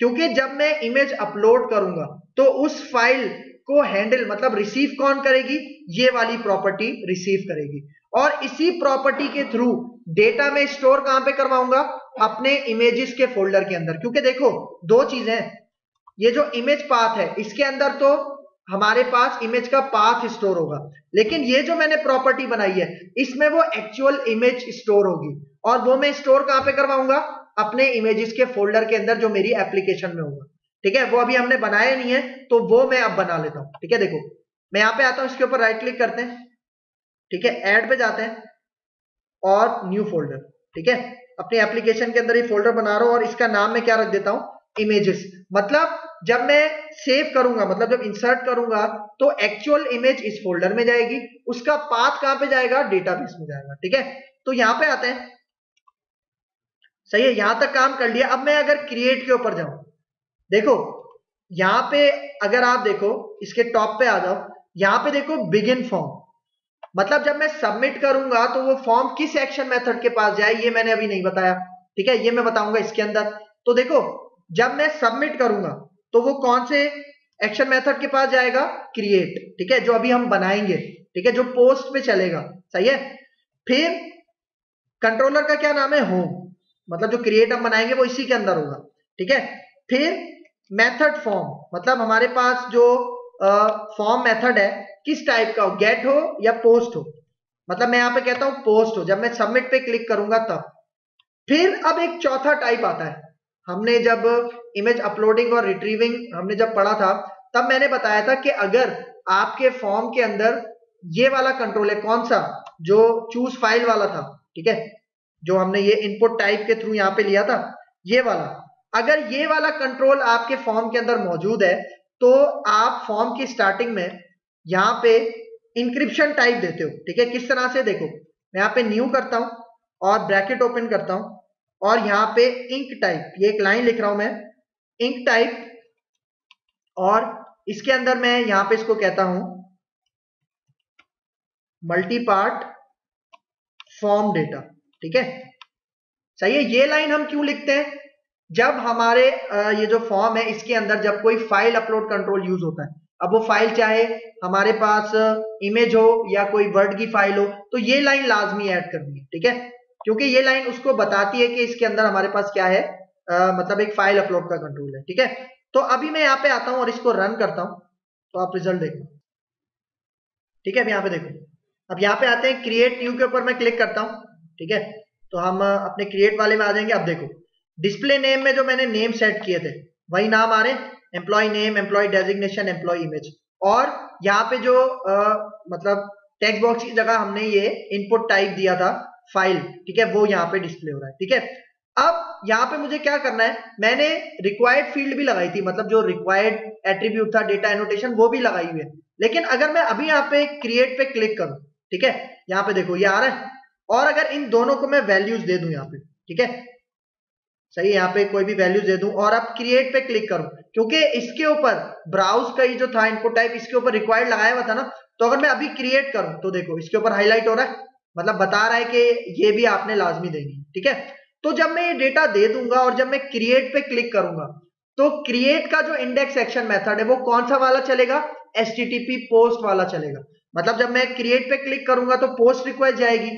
क्योंकि जब मैं इमेज अपलोड करूंगा तो उस फाइल को हैंडल, मतलब रिसीव कौन करेगी, ये वाली प्रॉपर्टी रिसीव करेगी, और इसी प्रॉपर्टी के थ्रू डेटा में स्टोर कहां पे करवाऊंगा, अपने इमेजेस के फोल्डर के अंदर। क्योंकि देखो दो चीजें, ये जो इमेज पाथ है इसके अंदर तो हमारे पास इमेज का पाथ स्टोर होगा, लेकिन ये जो मैंने प्रॉपर्टी बनाई है इसमें वो एक्चुअल इमेज स्टोर होगी, और वो मैं स्टोर कहां पे करवाऊंगा, अपने इमेजेस के फोल्डर के अंदर जो मेरी एप्लीकेशन में होगा, ठीक है। वो अभी हमने बनाया नहीं है तो वो मैं अब बना लेता हूं, ठीक है। देखो मैं यहां पे आता हूं, इसके ऊपर राइट क्लिक करते हैं, ठीक है, ऐड पे जाते हैं और न्यू फोल्डर, ठीक है। अपने एप्लीकेशन के अंदर ये फोल्डर बना रहा हूं और इसका नाम मैं क्या रख देता हूं, इमेजेस, मतलब जब मैं सेव करूंगा, मतलब जब इंसर्ट करूंगा तो एक्चुअल इमेज इस फोल्डर में जाएगी, उसका पाथ कहां पे जाएगा, डेटाबेस में जाएगा, ठीक है। तो यहां पे आते हैं, सही है, यहां तक काम कर लिया। अब मैं अगर क्रिएट के ऊपर जाऊं, देखो यहां पे अगर आप देखो इसके टॉप पे आ जाओ, यहां पे देखो बिगिन फॉर्म, मतलब जब मैं सबमिट करूंगा तो वो फॉर्म किस एक्शन मेथड के पास जाए ये मैंने अभी नहीं बताया, ठीक है, ये मैं बताऊंगा इसके अंदर। तो देखो जब मैं सबमिट करूंगा तो वो कौन से एक्शन मेथड के पास जाएगा, क्रिएट, ठीक है, जो अभी हम बनाएंगे, ठीक है, जो पोस्ट पे चलेगा, सही है। फिर कंट्रोलर का क्या नाम है, होम, मतलब जो क्रिएट हम बनाएंगे वो इसी के अंदर होगा, ठीक है। फिर मेथड फॉर्म, मतलब हमारे पास जो फॉर्म मेथड है किस टाइप का हो, गेट हो या पोस्ट हो, मतलब मैं यहाँ पे कहता हूँ पोस्ट हो, जब मैं सबमिट पे क्लिक करूंगा तब। फिर अब एक चौथा टाइप आता है, हमने जब इमेज अपलोडिंग और रिट्रीविंग हमने जब पढ़ा था तब मैंने बताया था कि अगर आपके फॉर्म के अंदर ये वाला कंट्रोल है, कौन सा, जो चूज फाइल वाला था, ठीक है, जो हमने ये इनपुट टाइप के थ्रू यहाँ पे लिया था, ये वाला, अगर ये वाला कंट्रोल आपके फॉर्म के अंदर मौजूद है तो आप फॉर्म की स्टार्टिंग में यहां पे इंक्रिप्शन टाइप देते हो, ठीक है। किस तरह से, देखो मैं यहां पे न्यू करता हूं और ब्रैकेट ओपन करता हूं और यहां पे इंक टाइप, ये एक लाइन लिख रहा हूं मैं, इंक टाइप, और इसके अंदर मैं यहां पे इसको कहता हूं मल्टीपार्ट फॉर्म डेटा, ठीक है, सही है। ये लाइन हम क्यों लिखते हैं, जब हमारे ये जो फॉर्म है इसके अंदर जब कोई फाइल अपलोड कंट्रोल यूज होता है, अब वो फाइल चाहे हमारे पास इमेज हो या कोई वर्ड की फाइल हो, तो ये लाइन लाजमी ऐड करनी है, ठीक है, क्योंकि ये लाइन उसको बताती है कि इसके अंदर हमारे पास क्या है, आ, मतलब एक फाइल अपलोड का कंट्रोल है, ठीक है। तो अभी मैं यहाँ पे आता हूं और इसको रन करता हूं तो आप रिजल्ट देखो, ठीक है। अब यहाँ पे देखो, अब यहाँ पे आते हैं क्रिएट न्यू के ऊपर मैं क्लिक करता हूँ, ठीक है, तो हम अपने क्रिएट वाले में आ जाएंगे। अब देखो डिस्प्ले नेम में जो मैंने नेम सेट किए थे वही नाम आ रहे हैं, employee name, employee designation, employee image, और यहाँ पे जो आ, मतलब टेक्स्ट बॉक्स की जगह हमने ये इनपुट टाइप दिया था फाइल, ठीक है, वो यहाँ पे डिस्प्ले हो रहा है, ठीक है। अब यहाँ पे मुझे क्या करना है, मैंने रिक्वायर्ड फील्ड भी लगाई थी, मतलब जो रिक्वायर्ड एट्रीब्यूट था डेटा एनोटेशन वो भी लगाई हुई है, लेकिन अगर मैं अभी यहाँ पे क्रिएट पे क्लिक करूं, ठीक है, यहाँ पे देखो ये आ रहा है, और अगर इन दोनों को मैं वैल्यूज दे दूं यहाँ पे, ठीक है, सही, यहाँ पे कोई भी वैल्यूज दे दूं और अब क्रिएट पे क्लिक करूं, क्योंकि इसके ऊपर ब्राउज का ही जो था इनपुट टाइप इसके ऊपर रिक्वायर्ड लगाया हुआ था ना, तो अगर मैं अभी क्रिएट करूं तो देखो इसके ऊपर हाईलाइट हो रहा है, मतलब बता रहा है कि ये भी आपने लाजमी देनी, ठीक है। तो जब मैं ये डेटा दे दूंगा और जब मैं क्रिएट पे क्लिक करूंगा तो क्रिएट का जो इंडेक्स एक्शन मेथड है वो कौन सा वाला चलेगा, एचटीटीपी पोस्ट वाला चलेगा। मतलब जब मैं क्रिएट पे क्लिक करूंगा तो पोस्ट रिक्वेस्ट जाएगी,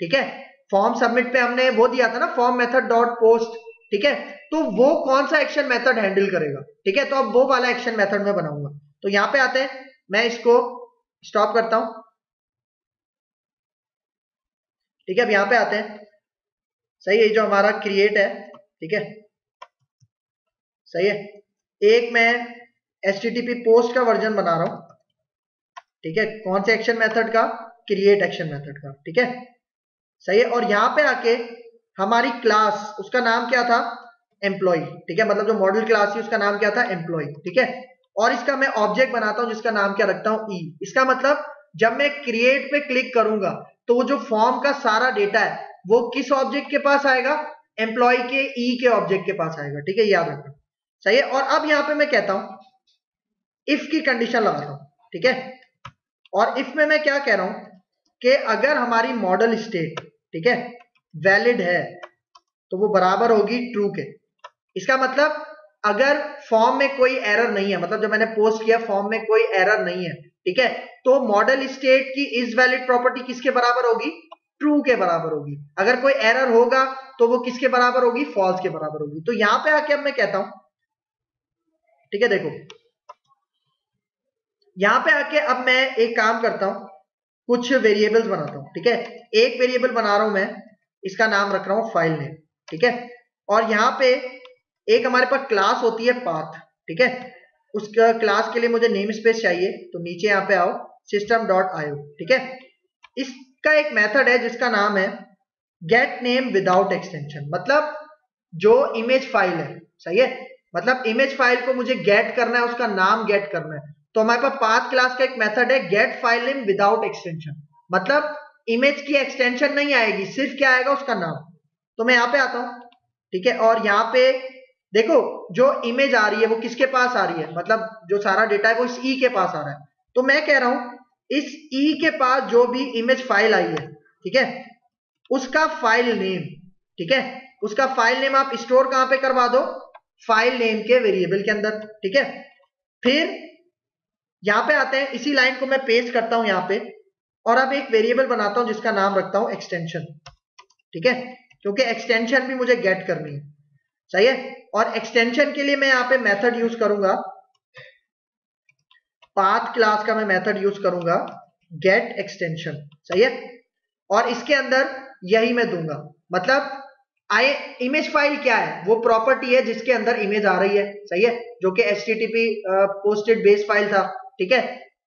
ठीक है, फॉर्म सबमिट पे हमने वो दिया था ना फॉर्म मेथड डॉट पोस्ट, ठीक है, तो वो कौन सा एक्शन मेथड हैंडल करेगा, ठीक है, तो अब वो वाला एक्शन मेथड में बनाऊंगा। तो यहां पे आते हैं, मैं इसको स्टॉप करता हूं, ठीक है, अब यहां पे आते हैं, सही है, जो हमारा क्रिएट है, ठीक है, सही है, एक मैं एचटीटीपी पोस्ट का वर्जन बना रहा हूं, ठीक है, कौन से एक्शन मेथड का, क्रिएट एक्शन मेथड का, ठीक है, सही है, और यहां पे आके हमारी क्लास, उसका नाम क्या था, एम्प्लॉय, ठीक है, मतलब जो मॉडल क्लास थी उसका नाम क्या था, एम्प्लॉय, ठीक है, और इसका मैं ऑब्जेक्ट बनाता हूं जिसका नाम क्या रखता हूं, ई। इसका मतलब जब मैं क्रिएट पे क्लिक करूंगा तो वो जो फॉर्म का सारा डेटा है वो किस ऑब्जेक्ट के पास आएगा, एम्प्लॉय के ई के ऑब्जेक्ट के पास आएगा, ठीक है, याद रखना, सही है। और अब यहां पे मैं कहता हूं इफ की कंडीशन लगाता हूं, ठीक है, और इफ में मैं क्या कह रहा हूं कि अगर हमारी मॉडल स्टेट, ठीक है, वैलिड है तो वो बराबर होगी ट्रू के। इसका मतलब अगर फॉर्म में कोई एरर नहीं है, मतलब जो मैंने पोस्ट किया फॉर्म में कोई एरर नहीं है, ठीक है, तो मॉडल स्टेट की इज वैलिड प्रॉपर्टी किसके बराबर होगी, ट्रू के बराबर होगी। अगर कोई एरर होगा तो वो किसके बराबर होगी, फॉल्स के बराबर होगी। तो यहां पे आके अब मैं कहता हूं, ठीक है, देखो यहां पे आके अब मैं एक काम करता हूं, कुछ वेरिएबल्स बनाता हूं, ठीक है, एक वेरिएबल बना रहा हूं मैं, इसका नाम रख रहा हूं फाइल नेम, ठीक है, और यहां पे एक हमारे पास क्लास होती है पाथ, ठीक है, उसका क्लास के लिए मुझे नेम स्पेस चाहिए, तो नीचे यहां पे आओ सिस्टम डॉट आई ओ, ठीक है, इसका एक मेथड है जिसका नाम है गेट नेम विदाउट एक्सटेंशन, मतलब जो इमेज फाइल है, सही है, मतलब इमेज फाइल को मुझे गेट करना है, उसका नाम गेट करना है, तो हमारे पास पाथ क्लास का एक मेथड है get file name without extension, मतलब इमेज की एक्सटेंशन नहीं आएगी, सिर्फ क्या आएगा, उसका नाम। तो मैं यहाँ पे आता हूँ, ठीक है, और यहाँ पे देखो जो इमेज आ रही है वो किसके पास आ रही है, मतलब जो सारा डेटा है वो इस ई के पास आ रहा है, तो मैं कह रहा हूं इस ई के पास जो भी इमेज फाइल आई है, ठीक है, उसका फाइल नेम, ठीक है, उसका फाइल नेम आप स्टोर कहां पे करवा दो, फाइल नेम के वेरिएबल के अंदर, ठीक है। फिर यहां पे आते हैं, इसी लाइन को मैं पेस्ट करता हूं यहाँ पे, और अब एक वेरिएबल बनाता हूं जिसका नाम रखता हूं एक्सटेंशन, ठीक है, क्योंकि एक्सटेंशन भी मुझे गेट करनी है, सही है, और एक्सटेंशन के लिए मैं यहाँ पे मेथड यूज करूंगा, पाथ क्लास का मैं मेथड यूज करूंगा गेट एक्सटेंशन, सही है, और इसके अंदर यही मैं दूंगा, मतलब आई इमेज फाइल क्या है, वो प्रॉपर्टी है जिसके अंदर इमेज आ रही है, सही है, जो कि एचटीटीपी पोस्टेड बेस फाइल था, ठीक है।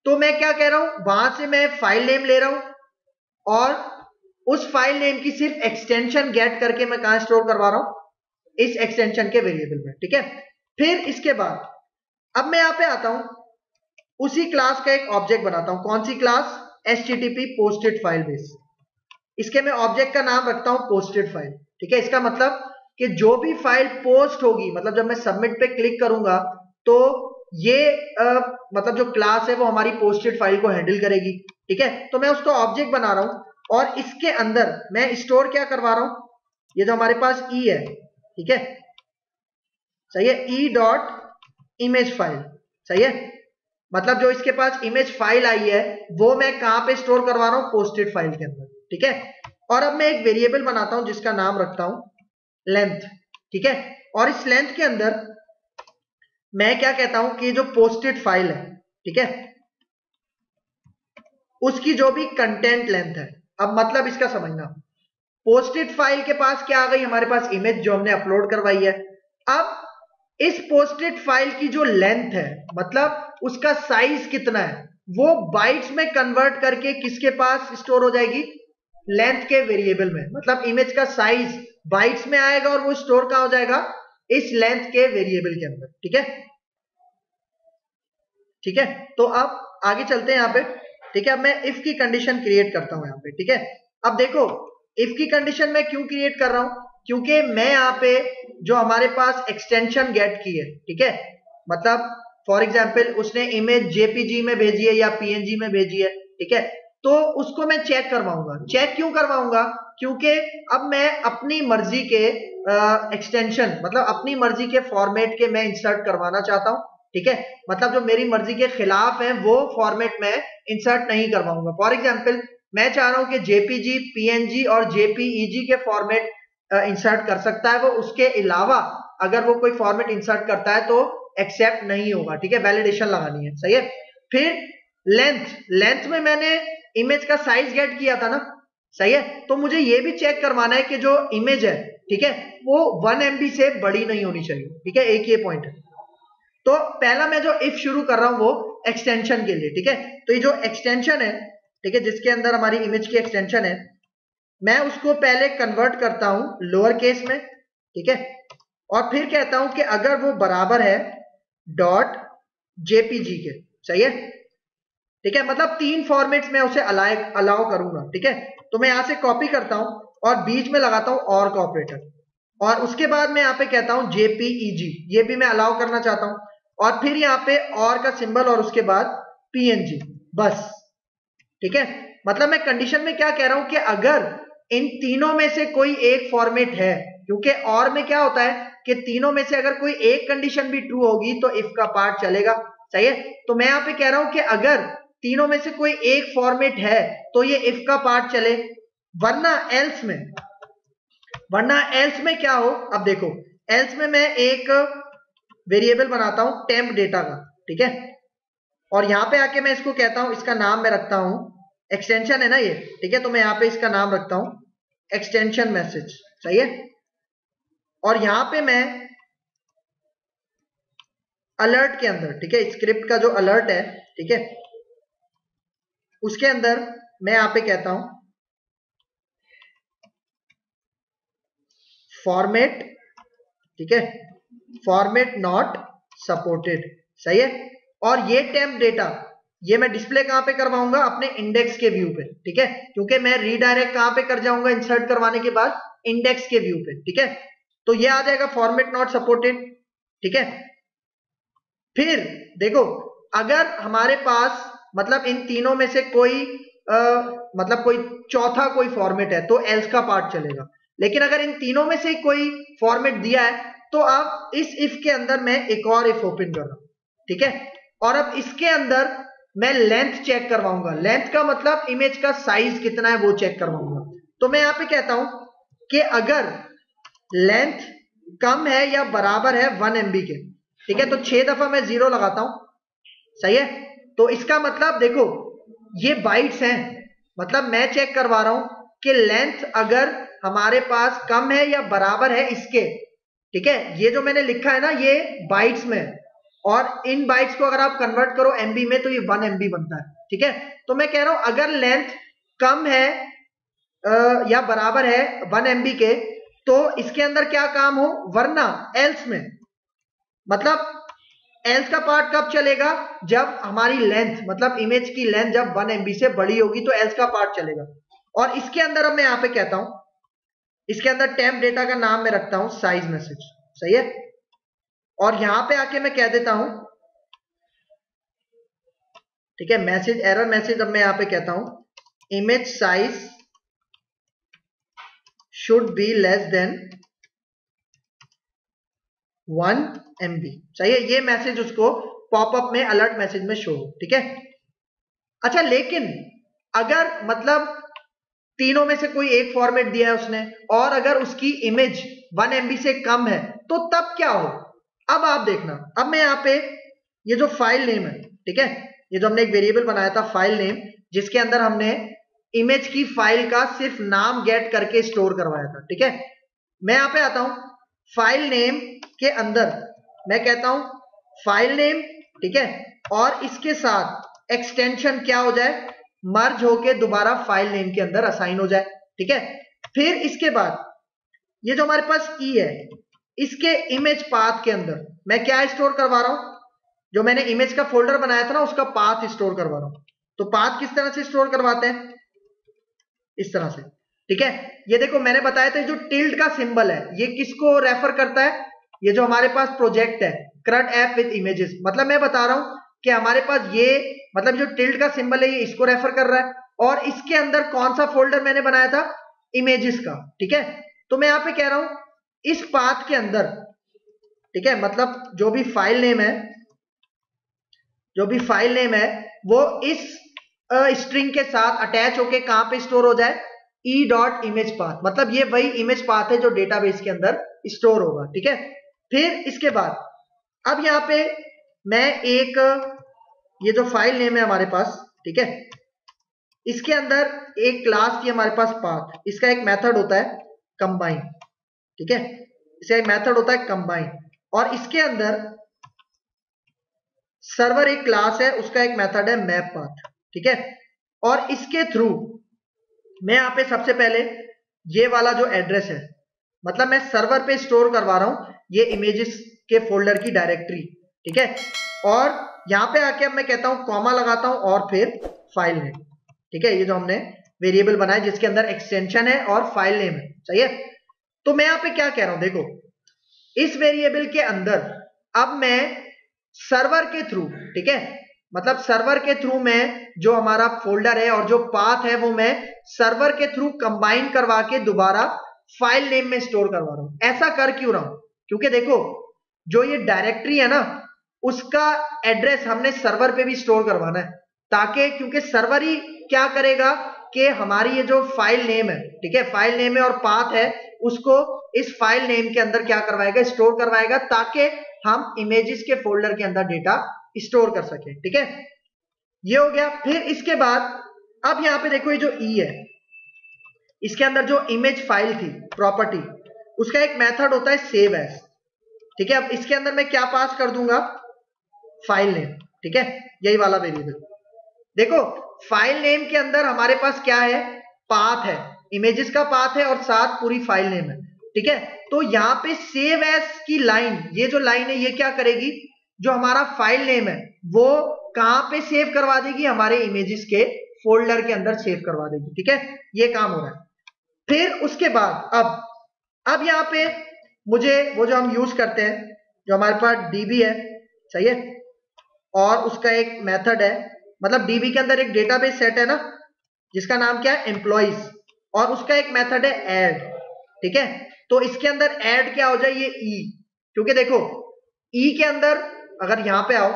तो मैं क्या कह रहा हूं, वहां से मैं फाइल नेम ले रहा हूं और उस फाइल नेम की सिर्फ एक्सटेंशन गेट करके मैं कहां स्टोर करवा रहा हूं, इस एक्सटेंशन के वेरिएबल में, ठीक है। फिर इसके बाद अब मैं यहाँ पे आता हूं, उसी क्लास का एक ऑब्जेक्ट बनाता हूं, कौन सी क्लास, एचटीटीपी पोस्टेड फाइल बेस, इसके मैं ऑब्जेक्ट का नाम रखता हूं पोस्टेड फाइल, ठीक है। इसका मतलब कि जो भी फाइल पोस्ट होगी, मतलब जब मैं सबमिट पे क्लिक करूंगा तो ये आ, मतलब जो क्लास है वो हमारी पोस्टेड फाइल को हैंडल करेगी, ठीक है। तो मैं उसको ऑब्जेक्ट बना रहा हूं और इसके अंदर मैं स्टोर क्या करवा रहा हूं, ये जो हमारे पास ई है, ठीक है, सही है, ई डॉट इमेज फाइल, सही है, मतलब जो इसके पास इमेज फाइल आई है वो मैं कहां पे स्टोर करवा रहा हूं, पोस्टेड फाइल के अंदर, ठीक है। और अब मैं एक वेरिएबल बनाता हूं जिसका नाम रखता हूं लेंथ, ठीक है, और इस लेंथ के अंदर मैं क्या कहता हूं कि जो पोस्टेड फाइल है, ठीक है, उसकी जो भी कंटेंट लेंथ है। अब मतलब इसका समझना, पोस्टेड फाइल के पास क्या आ गई, हमारे पास इमेज जो हमने अपलोड करवाई है। अब इस पोस्टेड फाइल की जो लेंथ है, मतलब उसका साइज कितना है, वो बाइट्स में कन्वर्ट करके किसके पास स्टोर हो जाएगी, लेंथ के वेरिएबल में, मतलब इमेज का साइज बाइट्स में आएगा और वो स्टोर कहां हो जाएगा, इस लेंथ के वेरिएबल के अंदर, ठीक है। ठीक है। तो आप आगे चलते हैं यहाँ पे, ठीक है। अब मैं इफ की कंडीशन क्रिएट करता हूं यहाँ पे, ठीक है। अब देखो इफ की कंडीशन मैं क्यों क्रिएट कर रहा हूं, क्योंकि मैं यहाँ पे जो हमारे पास एक्सटेंशन गेट की है, ठीक है, मतलब फॉर एग्जाम्पल उसने इमेज जेपीजी में भेजी है या पीएनजी में भेजी है, ठीक है, तो उसको मैं चेक करवाऊंगा। चेक क्यों करवाऊंगा, क्योंकि अब मैं अपनी मर्जी के एक्सटेंशन मतलब अपनी मर्जी के फॉर्मेट के मैं इंसर्ट करवाना चाहता हूँ, ठीक है, मतलब जो मेरी मर्जी के खिलाफ है वो फॉर्मेट में इंसर्ट नहीं करवाऊंगा। फॉर एग्जाम्पल मैं चाह रहा हूँ कि जेपीजी, पीएनजी और जेपीईजी के फॉर्मेट इंसर्ट कर सकता है वो, उसके अलावा अगर वो कोई फॉर्मेट इंसर्ट करता है तो एक्सेप्ट नहीं होगा, ठीक है, वैलिडेशन लगानी है, सही है। फिर लेंथ, लेंथ में मैंने इमेज का साइज गेट किया था ना, सही है, तो मुझे ये भी चेक करवाना है कि जो इमेज है, ठीक है, वो वन एमबी से बड़ी नहीं होनी चाहिए, ठीक है, एक ये पॉइंट है। तो पहला मैं जो इफ शुरू कर रहा हूं वो एक्सटेंशन के लिए, ठीक है, तो ये जो एक्सटेंशन है, ठीक है, जिसके अंदर हमारी इमेज की एक्सटेंशन है, मैं उसको पहले कन्वर्ट करता हूं लोअर केस में, ठीक है, और फिर कहता हूं कि अगर वो बराबर है डॉट जेपीजी के, सही है, ठीक है, मतलब तीन फॉर्मेट्स में उसे अलाउ करूंगा, ठीक है। तो मैं यहां से कॉपी करता हूं और बीच में लगाता हूं और का ऑपरेटर, और उसके बाद मैं यहां पे कहता हूं जेपीईजी, ये भी मैं अलाउ करना चाहता हूं, और फिर यहां पे और का सिंबल और उसके बाद पीएनजी, बस, ठीक है। मतलब मैं कंडीशन में क्या कह रहा हूं कि अगर इन तीनों में से कोई एक फॉर्मेट है, क्योंकि और में क्या होता है कि तीनों में से अगर कोई एक कंडीशन भी ट्रू होगी तो इफ का पार्ट चलेगा, सही है। तो मैं यहाँ पे कह रहा हूं कि अगर तीनों में से कोई एक फॉर्मेट है तो ये इफ का पार्ट चले, वरना एल्स में, वरना एल्स में क्या हो, अब देखो एल्स में मैं एक वेरिएबल बनाता हूं टेम्प डेटा का, ठीक है, और यहां पे आके मैं इसको कहता हूं, इसका नाम मैं रखता हूं, एक्सटेंशन है ना ये, ठीक है, तो मैं यहाँ पे इसका नाम रखता हूं एक्सटेंशन मैसेज, सही है, और यहां पे मैं अलर्ट के अंदर, ठीक है, स्क्रिप्ट का जो अलर्ट है, ठीक है, उसके अंदर मैं यहां पे कहता हूं फॉर्मेट, ठीक है, फॉर्मेट नॉट सपोर्टेड, सही है, और ये टेम्प डेटा ये मैं डिस्प्ले कहां पे करवाऊंगा, अपने इंडेक्स के व्यू पे, ठीक है, क्योंकि मैं रीडायरेक्ट कहां पे कर जाऊंगा इंसर्ट करवाने के बाद, इंडेक्स के व्यू पे, ठीक है, तो ये आ जाएगा फॉर्मेट नॉट सपोर्टेड, ठीक है। फिर देखो अगर हमारे पास मतलब इन तीनों में से कोई आ, मतलब कोई चौथा कोई फॉर्मेट है तो एल्स का पार्ट चलेगा, लेकिन अगर इन तीनों में से कोई फॉर्मेट दिया है तो अब इस इफ के अंदर मैं एक और इफ ओपन कर रहा हूं, ठीक है, और अब इसके अंदर मैं लेंथ चेक करवाऊंगा। लेंथ का मतलब इमेज का साइज कितना है वो चेक करवाऊंगा। तो मैं यहाँ पे कहता हूं कि अगर लेंथ कम है या बराबर है वन एमबी के, ठीक है, तो छह दफा मैं जीरो लगाता हूं, सही है, तो इसका मतलब देखो ये बाइट्स हैं, मतलब मैं चेक करवा रहा हूं कि लेंथ अगर हमारे पास कम है या बराबर है इसके, ठीक है, ये जो मैंने लिखा है ना ये बाइट्स में, और इन बाइट्स को अगर आप कन्वर्ट करो एमबी में तो ये वन एमबी बनता है, ठीक है। तो मैं कह रहा हूं अगर लेंथ कम है आ, या बराबर है वन एमबी के तो इसके अंदर क्या काम हो, वरना एल्स में, मतलब एल्स का पार्ट कब चलेगा, जब हमारी लेंथ मतलब इमेज की लेंथ जब वन एमबी से बड़ी होगी तो एल्स का पार्ट चलेगा। और इसके अंदर अब मैं यहां पे कहता हूं, इसके अंदर टेम्प डेटा का नाम मैं रखता हूं साइज मैसेज, सही है, और यहां पे आके मैं कह देता हूं, ठीक है, मैसेज एरर मैसेज, अब मैं यहां पे कहता हूं image size should be less than one MB, सही है, ये मैसेज उसको पॉपअप में अलर्ट मैसेज में शो हो, ठीक है। अच्छा, लेकिन अगर मतलब तीनों में से कोई एक फॉर्मेट दिया है उसने और अगर उसकी इमेज वन एमबी से कम है तो तब क्या हो, अब आप देखना। अब मैं यहाँ पे ये जो फाइल नेम है, ठीक है, ये जो हमने एक वेरिएबल बनाया था फाइल नेम, जिसके अंदर हमने इमेज की फाइल का सिर्फ नाम गेट करके स्टोर करवाया था, ठीक है, मैं यहाँ पे आता हूं फाइल नेम के अंदर मैं कहता हूं फाइल नेम, ठीक है, और इसके साथ एक्सटेंशन क्या हो जाए, मर्ज होके दोबारा फाइल नेम के अंदर असाइन हो जाए, ठीक है। फिर इसके बाद ये जो हमारे पास ई है, इसके इमेज पाथ के अंदर मैं क्या स्टोर करवा रहा हूं, जो मैंने इमेज का फोल्डर बनाया था ना उसका पाथ स्टोर करवा रहा हूं। तो पाथ किस तरह से स्टोर करवाते हैं, इस तरह से, ठीक है। ये देखो मैंने बताया था जो टिल्ड का सिंबल है ये किसको रेफर करता है, ये जो हमारे पास प्रोजेक्ट है क्रड ऐप विद इमेजेस, मतलब मैं बता रहा हूं कि हमारे पास ये मतलब जो टिल्ड का सिंबल है ये इसको रेफर कर रहा है, और इसके अंदर कौन सा फोल्डर मैंने बनाया था, इमेजेस का, ठीक है। तो मैं यहाँ पे कह रहा हूं इस पाथ के अंदर, ठीक है, मतलब जो भी फाइल नेम है जो भी फाइल नेम है वो इस स्ट्रिंग uh, के साथ अटैच होके कहां पे स्टोर हो जाए, ई डॉट इमेज पाथ, मतलब ये वही इमेज पाथ है जो डेटाबेस के अंदर स्टोर होगा, ठीक है। फिर इसके बाद अब यहाँ पे मैं एक ये जो फाइल नेम है हमारे पास, ठीक है, इसके अंदर एक क्लास की हमारे पास पाथ, इसका एक मेथड होता है कंबाइन, ठीक है, इसका एक मेथड होता है कंबाइन, और इसके अंदर सर्वर एक क्लास है उसका एक मेथड है मैप पाथ, ठीक है। और इसके थ्रू मैं यहाँ पे सबसे पहले ये वाला जो एड्रेस है, मतलब मैं सर्वर पे स्टोर करवा रहा हूं ये इमेजेस के फोल्डर की डायरेक्टरी, ठीक है। और यहाँ पे आके अब मैं कहता हूं कॉमा लगाता हूं और फिर फाइल नेम, ठीक है, ये जो हमने वेरिएबल बनाया जिसके अंदर एक्सटेंशन है और फाइल नेम है, सही है। तो मैं यहाँ पे क्या कह रहा हूं, देखो इस वेरिएबल के अंदर अब मैं सर्वर के थ्रू, ठीक है, मतलब सर्वर के थ्रू मैं जो हमारा फोल्डर है और जो पाथ है वो मैं सर्वर के थ्रू कंबाइन करवा के दोबारा फाइल नेम में स्टोर करवा रहा हूं। ऐसा कर क्यों रहा हूं, क्योंकि देखो जो ये डायरेक्टरी है ना उसका एड्रेस हमने सर्वर पे भी स्टोर करवाना है, ताकि क्योंकि सर्वर ही क्या करेगा कि हमारी ये जो फाइल नेम है, ठीक है, फाइल नेम है और पाथ है उसको इस फाइल नेम के अंदर क्या करवाएगा, स्टोर करवाएगा, ताकि हम इमेजेस के फोल्डर के अंदर डेटा स्टोर कर सके, ठीक है। ये हो गया। फिर इसके बाद अब यहां पे देखो ये जो ई है इसके अंदर जो इमेज फाइल थी प्रॉपर्टी उसका एक मेथड होता है सेव एज, ठीक है। अब इसके अंदर मैं क्या पास कर दूंगा, फाइल नेम, ठीक है, यही वाला वेरिएबल। देखो फाइल नेम के अंदर हमारे पास क्या है, पाथ है, इमेजेस का पाथ है और साथ पूरी फाइल नेम है, ठीक है। तो यहां पे सेव एज की लाइन, ये जो लाइन है ये क्या करेगी, जो हमारा फाइल नेम है वो कहां पे सेव करवा देगी, हमारे इमेजेस के फोल्डर के अंदर सेव करवा देगी, ठीक है, ये काम हो रहा है। फिर उसके बाद अब अब यहां पे मुझे वो जो हम यूज करते हैं जो हमारे पास डीबी है, सही है, और उसका एक मेथड है, मतलब डीबी के अंदर एक डेटाबेस सेट है ना जिसका नाम क्या है एम्प्लॉइज, और उसका एक मेथड है ऐड, ठीक है। तो इसके अंदर ऐड क्या हो जाए, ये ई, क्योंकि देखो ई के अंदर अगर यहां पे आओ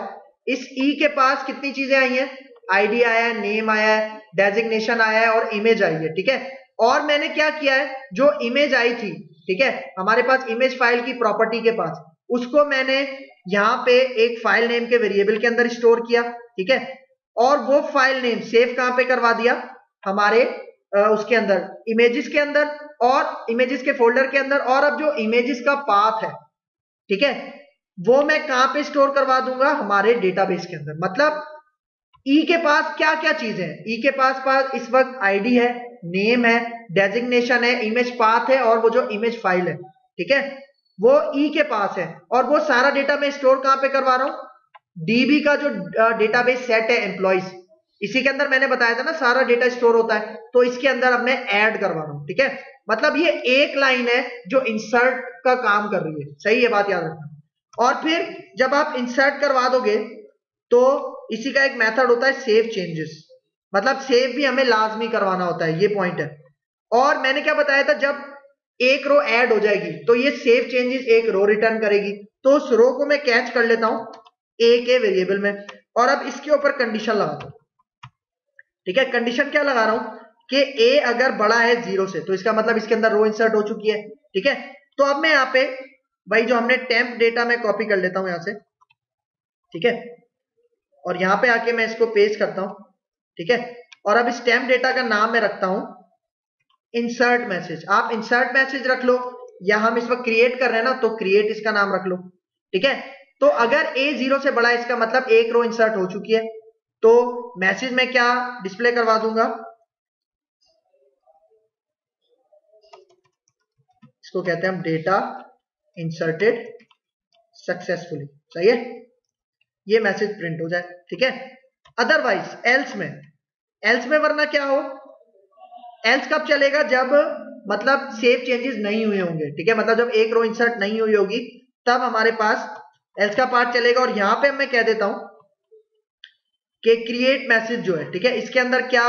इस ई e के पास कितनी चीजें आई हैं, आईडी आया है, नेम आया है, डेजिग्नेशन आया है और इमेज आई है, ठीक है। और मैंने क्या किया है, जो इमेज आई थी, ठीक है, हमारे पास इमेज फाइल की प्रॉपर्टी के पास उसको मैंने यहाँ पे एक फाइल नेम के वेरिएबल के अंदर स्टोर किया, ठीक है। और वो फाइल नेम सेव कहाँ पे करवा दिया, हमारे आ, उसके अंदर इमेजेस के अंदर और इमेजेस के फोल्डर के अंदर। और अब जो इमेजेस का पाथ है, ठीक है, वो मैं कहां पे स्टोर करवा दूंगा, हमारे डेटाबेस के अंदर। मतलब ई के पास क्या क्या चीजें हैं, ई के पास पास इस वक्त आईडी है, नेम है, डेजिग्नेशन है, इमेज पाथ है और वो जो इमेज फाइल है, ठीक है, वो ई के पास है। और वो सारा डेटा मैं स्टोर कहां पे करवा रहा हूं, डीबी का जो डेटाबेस सेट है एम्प्लॉइज, इसी के अंदर मैंने बताया था ना सारा डेटा स्टोर होता है, तो इसके अंदर अब मैं ऐड करवा रहा हूं, ठीक है। मतलब ये एक लाइन है जो इंसर्ट का काम कर रही है, सही है, बात याद रखना। और फिर जब आप इंसर्ट करवा दोगे तो इसी का एक मेथड होता है सेव चेंजेस, मतलब सेव भी हमें लाजमी करवाना होता है, ये पॉइंट है। और मैंने क्या बताया था, जब एक रो ऐड हो जाएगी तो ये सेव चेंजेस एक रो रिटर्न करेगी, तो उस रो को मैं कैच कर लेता हूं ए के वेरिएबल में, और अब इसके ऊपर कंडीशन लगाता हूं, ठीक है। कंडीशन क्या लगा रहा हूं कि ए अगर बड़ा है जीरो से तो इसका मतलब इसके अंदर रो इंसर्ट हो चुकी है, ठीक है। तो अब मैं यहाँ पे भाई जो हमने टेम्प डेटा में कॉपी कर लेता हूं यहां से, ठीक है, और यहां पे आके मैं इसको पेस्ट करता हूं, ठीक है। और अब इस टेम्प डेटा का नाम मैं रखता हूं इंसर्ट मैसेज, आप इंसर्ट मैसेज रख लो, या हम इस वक्त क्रिएट कर रहे हैं ना तो क्रिएट इसका नाम रख लो, ठीक है। तो अगर ए जीरो से बड़ा इसका मतलब एक रो इंसर्ट हो चुकी है, तो मैसेज में क्या डिस्प्ले करवा दूंगा, इसको कहते हैं हम डेटा इंसर्टेड सक्सेसफुली, सही है। ये मैसेज प्रिंट हो जाए, ठीक है। अदरवाइज एल्स में, एल्स में वरना क्या हो, एल्स कब चलेगा, जब मतलब सेव चेंजेस नहीं हुए होंगे, ठीक है, मतलब जब एक रो इंसर्ट नहीं हुई होगी तब हमारे पास एल्स का पार्ट चलेगा। और यहां पे मैं कह देता हूं कि क्रिएट मैसेज जो है, ठीक है, इसके अंदर क्या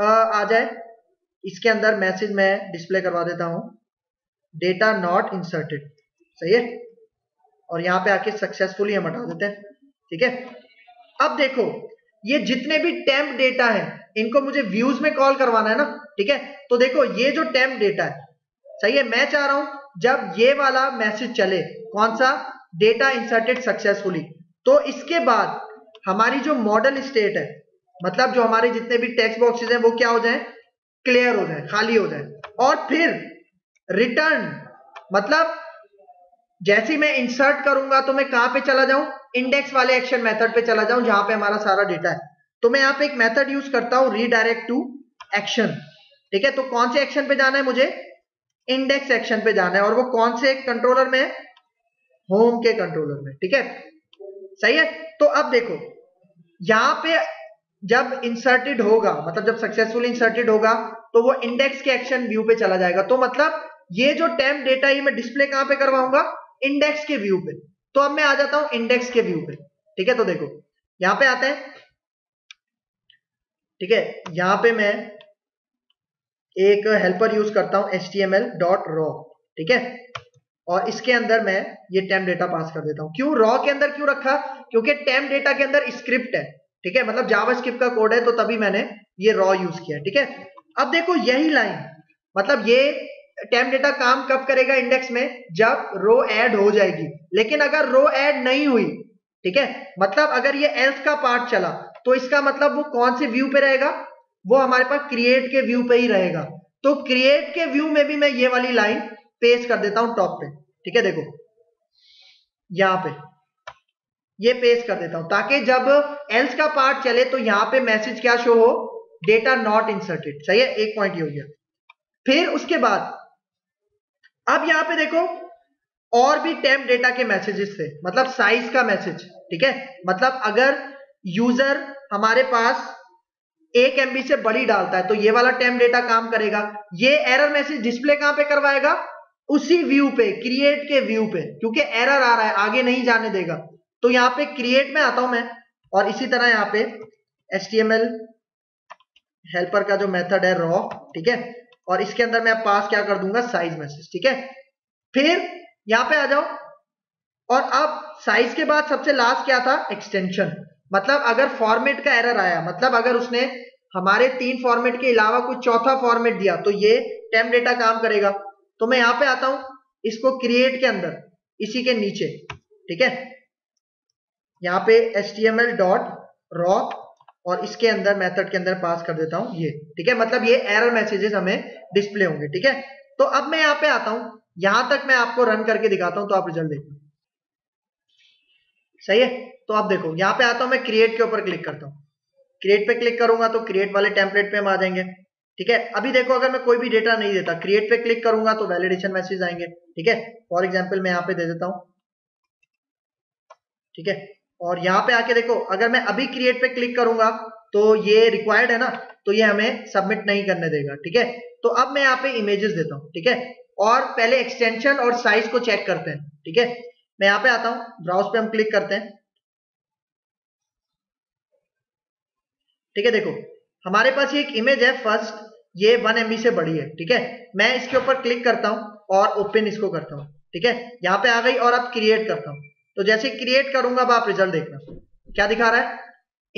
आ, आ जाए, इसके अंदर मैसेज मैं डिस्प्ले करवा देता हूं, डेटा नॉट इंसर्टेड, सही है, और यहां पे आके सक्सेसफुली हम हटा देते हैं, ठीक है। अब देखो ये जितने भी टेम्प डेटा है इनको मुझे व्यूज में कॉल करवाना है ना, ठीक है, तो देखो ये जो टेम्प डेटा है, सही है, मैं चाह रहा हूं जब ये वाला मैसेज चले, कौन सा, डेटा इंसर्टेड सक्सेसफुली, तो इसके बाद हमारी जो मॉडल स्टेट है, मतलब जो हमारे जितने भी टेक्स्ट बॉक्सेस हैं वो क्या हो जाए, क्लियर हो जाए, खाली हो जाए। और फिर रिटर्न, मतलब जैसे मैं इंसर्ट करूंगा तो मैं कहां पे चला जाऊं, इंडेक्स वाले एक्शन मेथड पे चला जाऊं जहां पे हमारा सारा डेटा है। तो मैं यहाँ पे एक मेथड यूज करता हूं, रीडायरेक्ट टू एक्शन, ठीक है। तो कौन से एक्शन पे जाना है मुझे, इंडेक्स एक्शन पे जाना है, और वो कौन से कंट्रोलर में है, होम के कंट्रोलर में, ठीक है, सही है। तो अब देखो यहाँ पे जब इंसर्टेड होगा, मतलब जब सक्सेसफुली इंसर्टेड होगा तो वो इंडेक्स के एक्शन व्यू पे चला जाएगा। तो मतलब ये जो टेम्प डेटा ये मैं डिस्प्ले कहां पे करवाऊंगा, इंडेक्स के व्यू पे। तो अब मैं आ जाता हूं इंडेक्स के व्यू पे, ठीक है। तो देखो यहां पे आते हैं, ठीक है, यहां पे मैं एक हेल्पर यूज करता हूं H T M L dot raw, ठीक है, और इसके अंदर मैं ये टेम्प डेटा पास कर देता हूं। क्यों रॉ के अंदर क्यों रखा, क्योंकि टेम्प डेटा के अंदर स्क्रिप्ट है, ठीक है, मतलब जावास्क्रिप्ट का कोड है, तो तभी मैंने ये रॉ यूज किया, ठीक है। अब देखो यही लाइन, मतलब ये टेम्प डेटा काम कब करेगा इंडेक्स में, जब रो ऐड हो जाएगी। लेकिन अगर रो ऐड नहीं हुई, ठीक है, मतलब अगर ये एल्स का पार्ट चला तो इसका मतलब वो कौन से व्यू पे रहेगा, वो हमारे पास क्रिएट के व्यू पे ही रहेगा। तो क्रिएट के व्यू में भी मैं ये वाली लाइन पेश कर देता हूं टॉप पे, ठीक है, देखो यहां पे ये पेश कर देता हूं, ताकि जब एल्स का पार्ट चले तो यहां पे मैसेज क्या शो हो, डेटा नॉट इंसर्टेड, सही है, एक पॉइंट ये हो गया। फिर उसके बाद अब यहां पे देखो और भी टेम्प डेटा के मैसेजेस थे, मतलब साइज का मैसेज, ठीक है, मतलब अगर यूजर हमारे पास एक एमबी से बड़ी डालता है तो ये वाला टेम्प डेटा काम करेगा। ये एरर मैसेज डिस्प्ले कहां पे करवाएगा, उसी व्यू पे, क्रिएट के व्यू पे, क्योंकि एरर आ रहा है, आगे नहीं जाने देगा। तो यहां पे क्रिएट में आता हूं मैं, और इसी तरह यहां पे H T M L helper का जो मेथड है रॉ, ठीक है, और इसके अंदर मैं पास क्या कर दूंगा, साइज मैसेज, ठीक है। फिर यहां पे आ जाओ, और अब साइज के बाद सबसे लास्ट क्या था, एक्सटेंशन, मतलब अगर फॉर्मेट का एरर आया, मतलब अगर उसने हमारे तीन फॉर्मेट के अलावा कोई चौथा फॉर्मेट दिया तो ये टेम्प डेटा काम करेगा। तो मैं यहां पे आता हूं, इसको क्रिएट के अंदर इसी के नीचे, ठीक है, यहां पे H T M L dot raw, और इसके अंदर मेथड के अंदर पास कर देता हूं ये, ठीक है, मतलब ये एरर मैसेजेस हमें डिस्प्ले होंगे, ठीक है। तो अब मैं यहाँ पे आता हूं, यहां तक मैं आपको रन करके दिखाता हूं तो आप रिजल्ट देखो, सही है। तो आप देखो यहाँ पे आता हूं मैं, क्रिएट के ऊपर क्लिक करता हूँ, क्रिएट पे क्लिक करूंगा तो क्रिएट वाले टेम्पलेट पे हम आ जाएंगे, ठीक है। अभी देखो अगर मैं कोई भी डेटा नहीं देता, क्रिएट पे क्लिक करूंगा तो वैलिडेशन मैसेज आएंगे, ठीक है, फॉर एग्जाम्पल मैं यहाँ पे दे देता हूँ, ठीक है, और यहाँ पे आके देखो अगर मैं अभी क्रिएट पे क्लिक करूंगा तो ये रिक्वायर्ड है ना, तो ये हमें सबमिट नहीं करने देगा, ठीक है। तो अब मैं यहाँ पे इमेजेस देता हूँ, ठीक है, और पहले एक्सटेंशन और साइज को चेक करते हैं, ठीक है। मैं यहाँ पे आता हूँ, ब्राउज पे हम क्लिक करते हैं, ठीक है, देखो हमारे पास एक इमेज है फर्स्ट, ये वन एमबी से बड़ी है, ठीक है। मैं इसके ऊपर क्लिक करता हूँ और ओपन इसको करता हूँ, ठीक है, यहाँ पे आ गई, और अब क्रिएट करता हूँ। तो जैसे क्रिएट करूंगा अब आप रिजल्ट देखना क्या दिखा रहा है,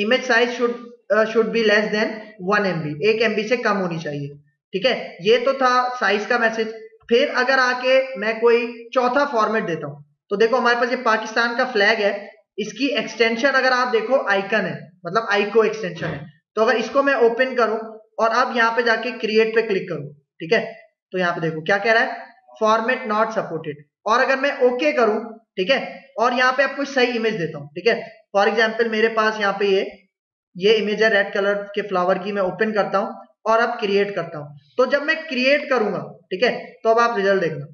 image size should should be less than one MB, एक एमबी से कम होनी चाहिए, ठीक है। ये तो था साइज का मैसेज। फिर अगर आके मैं कोई चौथा फॉर्मेट देता हूं तो देखो हमारे पास ये पाकिस्तान का फ्लैग है, इसकी एक्सटेंशन अगर आप देखो आइकन है, मतलब आइको एक्सटेंशन है। तो अगर इसको मैं ओपन करूं और अब यहाँ पे जाके क्रिएट पे क्लिक करूं, ठीक है, तो यहाँ पे देखो क्या कह रहा है, फॉर्मेट नॉट सपोर्टेड। और अगर मैं ओके करूं, ठीक है, और यहाँ पे आपको सही इमेज देता हूँ, ठीक है, फॉर एग्जाम्पल मेरे पास यहाँ पे ये ये इमेज है रेड कलर के फ्लावर की, मैं ओपन करता हूँ और अब क्रिएट करता हूँ। तो जब मैं क्रिएट करूंगा, ठीक है, तो अब आप रिजल्ट देखना,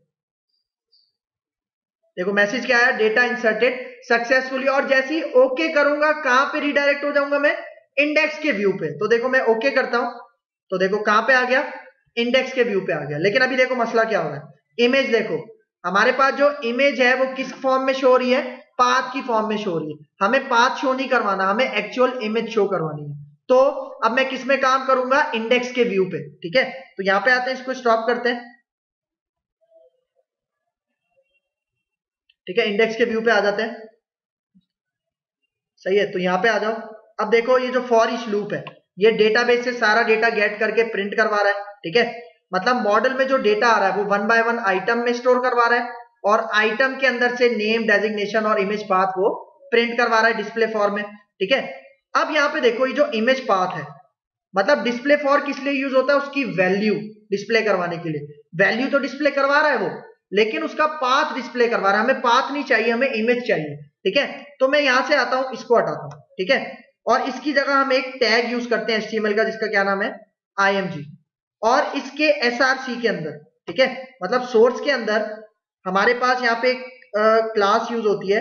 देखो मैसेज क्या आया, डेटा इंसर्टेड सक्सेसफुली, और जैसे ही ओके करूंगा कहां पे रिडायरेक्ट हो जाऊंगा मैं, इंडेक्स के व्यू पे। तो देखो मैं ओके करता हूं तो देखो कहां पे आ गया, इंडेक्स के व्यू पे आ गया। लेकिन अभी देखो मसला क्या हो रहा है, इमेज देखो हमारे पास जो इमेज है वो किस फॉर्म में शो हो रही है, पाथ की फॉर्म में शो हो रही है। हमें पाथ शो नहीं करवाना, हमें एक्चुअल इमेज शो करवानी है। तो अब मैं किस में काम करूंगा, इंडेक्स के व्यू पे। ठीक है, तो यहां पे आते हैं, इसको स्टॉप करते हैं। ठीक है, इंडेक्स के व्यू पे आ जाते हैं। सही है, तो यहां पे आ जाओ। अब देखो ये जो फॉर ईच लूप है ये डेटाबेस से सारा डेटा गेट करके प्रिंट करवा रहा है। ठीक है, मतलब मॉडल में जो डेटा आ रहा है वो वन बाय वन आइटम में स्टोर करवा रहा है, और आइटम के अंदर से नेम, डेजिग्नेशन और इमेज पाथ को प्रिंट करवा रहा है डिस्प्ले फॉर में। ठीक है, अब यहाँ पे देखो ये जो इमेज पाथ है, मतलब डिस्प्ले फॉर किस लिए यूज होता है, उसकी वैल्यू डिस्प्ले करवाने के लिए। वैल्यू तो डिस्प्ले करवा रहा है वो, लेकिन उसका पाथ डिस्प्ले करवा रहा है। हमें पाथ नहीं चाहिए, हमें इमेज चाहिए। ठीक है, तो मैं यहां से आता हूं, इसको हटाता हूं। ठीक है, और इसकी जगह हम एक टैग यूज करते हैं एचटीएमएल का, जिसका क्या नाम है, आईएमजी। और इसके एसआरसी के अंदर, ठीक है, मतलब सोर्स के अंदर हमारे पास यहाँ पे एक क्लास यूज होती है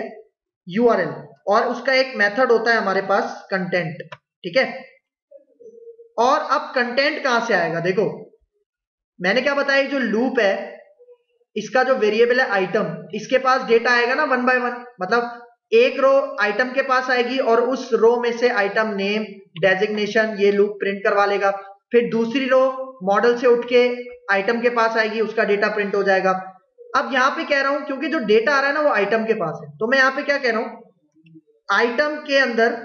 यूआरएल, और उसका एक मेथड होता है हमारे पास कंटेंट। ठीक है, और अब कंटेंट कहां से आएगा, देखो मैंने क्या बताया, जो लूप है इसका जो वेरिएबल है आइटम, इसके पास डेटा आएगा ना वन बाय वन, मतलब एक रो आइटम के पास आएगी और उस रो में से आइटम नेम, डेजिग्नेशन, ये लूप प्रिंट करवा लेगा। फिर दूसरी रो मॉडल से उठ के आइटम के पास आएगी, उसका डेटा प्रिंट हो जाएगा। अब यहां पे कह रहा हूं क्योंकि जो डेटा आ रहा है ना वो आइटम के पास है, तो मैं यहां पे क्या कह रहा हूं, आइटम के अंदर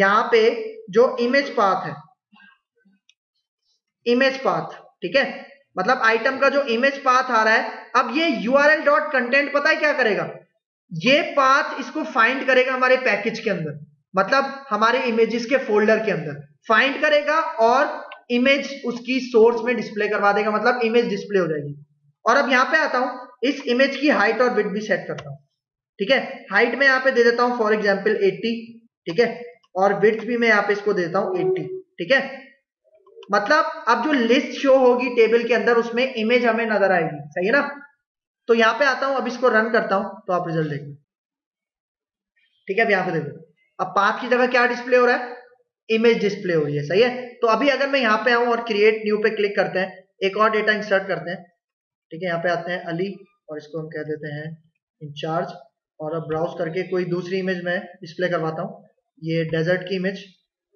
यहां पे जो इमेज पाथ है, इमेज पाथ, ठीक है, मतलब आइटम का जो इमेज पाथ आ रहा है, अब ये यूआरएल डॉट कंटेंट पता है क्या करेगा, ये पाथ इसको फाइंड करेगा हमारे पैकेज के अंदर, मतलब हमारे इमेजेस के फोल्डर के अंदर फाइंड करेगा, और इमेज उसकी सोर्स में डिस्प्ले करवा देगा, मतलब इमेज डिस्प्ले हो जाएगी। और अब यहां पे आता हूं, इस इमेज की हाइट और विड्थ भी सेट करता हूं। ठीक है, हाइट में यहाँ पे दे देता हूं फॉर एग्जांपल अस्सी, ठीक है, और विड्थ भी मैं यहाँ पे इसको दे देता हूं अस्सी। ठीक है, मतलब अब जो लिस्ट शो होगी टेबल के अंदर उसमें इमेज हमें नजर आएगी। सही है ना, तो यहाँ पे आता हूं, अब इसको रन करता हूं तो आप रिजल्ट देखो। ठीक है, अब यहाँ पे देखो अब पाथ की जगह क्या डिस्प्ले हो रहा है, इमेज डिस्प्ले हो रही है। सही है, तो अभी अगर मैं यहाँ पे आऊं और क्रिएट न्यू पे क्लिक करते हैं, एक और डेटा इंसर्ट करते हैं। ठीक है, यहाँ पे आते हैं अली, और इसको हम कह देते हैं इंचार्ज, और अब ब्राउज करके कोई दूसरी इमेज में डिस्प्ले करवाता हूँ, ये डेजर्ट की इमेज।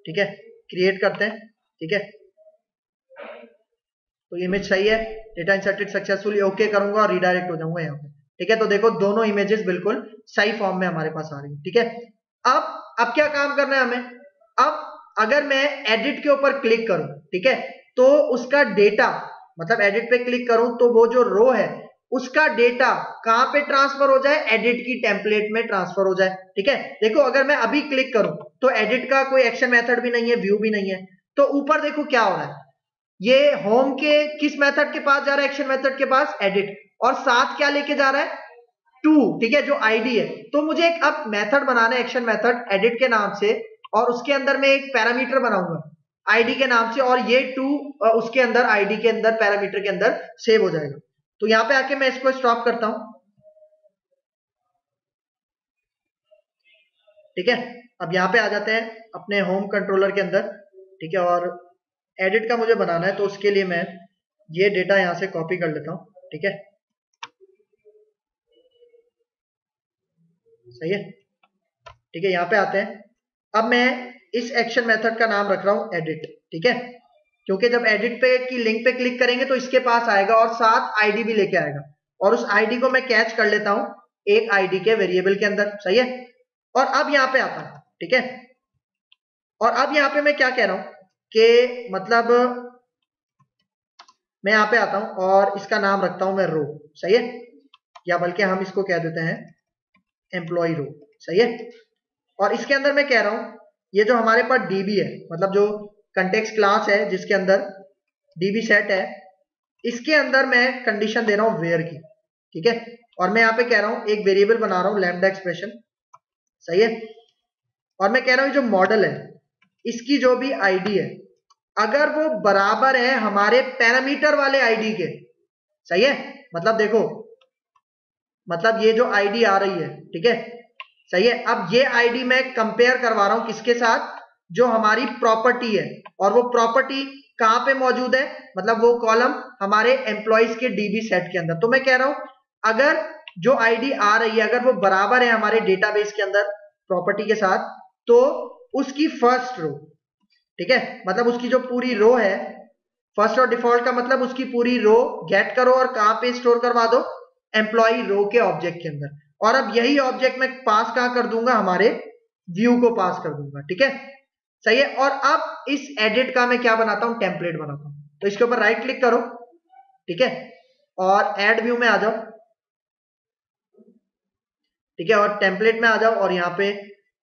ठीक है, क्रिएट करते हैं। ठीक है, तो इमेज सही है, डेटा इंसर्टेड सक्सेसफुली, ओके करूंगा और रिडायरेक्ट हो जाऊंगा यहाँ पे। ठीक है, तो देखो दोनों इमेजेस बिल्कुल सही फॉर्म में हमारे पास आ रही है। ठीक है, अब अब क्या काम करना है हमें, अब अगर मैं एडिट के ऊपर क्लिक करूं, ठीक है, तो उसका डेटा, मतलब एडिट पे क्लिक करूं तो वो जो रो है उसका डेटा कहां पे ट्रांसफर हो जाए, एडिट की टेम्पलेट में ट्रांसफर हो जाए। ठीक है, देखो अगर मैं अभी क्लिक करूं तो एडिट का कोई एक्शन मेथड भी नहीं है, व्यू भी नहीं है, तो ऊपर देखो क्या हो रहा है, ये होम के किस मेथड के पास जा रहा है, एक्शन मेथड के पास, एडिट, और साथ क्या लेके जा रहा है, टू। ठीक है, जो आईडी है, तो मुझे एक अब मेथड बनाना है एक्शन मेथड एडिट के नाम से, और उसके अंदर मैं एक पैरामीटर बनाऊंगा आईडी के नाम से, और ये टू उसके अंदर आईडी के अंदर पैरामीटर के अंदर सेव हो जाएगा। तो यहां पे आके मैं इसको स्टॉप करता हूं। ठीक है, अब यहां पे आ जाते हैं अपने होम कंट्रोलर के अंदर। ठीक है, और एडिट का मुझे बनाना है, तो उसके लिए मैं ये डेटा यहां से कॉपी कर लेता हूं। ठीक है, सही है। ठीक है, यहां पे आते हैं, अब मैं इस एक्शन मेथड का नाम रख रहा हूं एडिट। ठीक है, क्योंकि जब एडिट पे की लिंक पे क्लिक करेंगे तो इसके पास आएगा, और साथ आईडी भी लेके आएगा, और उस आईडी को मैं कैच कर लेता हूं एक आईडी के वेरिएबल के अंदर। सही है, और अब यहां पे आता हूं। ठीक है, और अब यहां पे मैं क्या कह रहा हूं कि मतलब मैं यहां पे आता हूं और इसका नाम रखता हूं मैं रो। सही है, या बल्कि हम इसको कह देते हैं एम्प्लॉय रो। सही है, और इसके अंदर मैं कह रहा हूं ये जो हमारे पास डीबी है, मतलब जो कंटेक्स्ट क्लास है जिसके अंदर डीबी सेट है, इसके अंदर मैं कंडीशन दे रहा हूं वेयर की। ठीक है, और मैं यहाँ पे कह रहा हूं एक वेरिएबल बना रहा हूं लैम्बडा एक्सप्रेशन। सही है, और मैं कह रहा हूं जो मॉडल है इसकी जो भी आईडी है अगर वो बराबर है हमारे पैरामीटर वाले आईडी के। सही है, मतलब देखो मतलब ये जो आईडी आ रही है, ठीक है, सही है। अब ये आईडी मैं कंपेयर करवा रहा हूं किसके साथ, जो हमारी प्रॉपर्टी है, और वो प्रॉपर्टी कहां पे मौजूद है, मतलब वो कॉलम हमारे एम्प्लॉइज के डीबी सेट के अंदर। तो मैं कह रहा हूं अगर जो आईडी आ रही है अगर वो बराबर है हमारे डेटाबेस के अंदर प्रॉपर्टी के साथ, तो उसकी फर्स्ट रो, ठीक है, मतलब उसकी जो पूरी रो है, फर्स्ट और डिफॉल्ट का मतलब उसकी पूरी रो गेट करो और कहां पे स्टोर करवा दो, एम्प्लॉई रो के ऑब्जेक्ट के अंदर। और अब यही ऑब्जेक्ट मैं पास कहां कर दूंगा, हमारे व्यू को पास कर दूंगा, ठीक है, सही है। और अब इस एडिट का मैं क्या बनाता हूं, टेम्पलेट बनाता हूं। तो इसके ऊपर राइट क्लिक करो, ठीक है, और एड व्यू में आ जाओ, ठीक है, और टेम्पलेट में आ जाओ, और यहाँ पे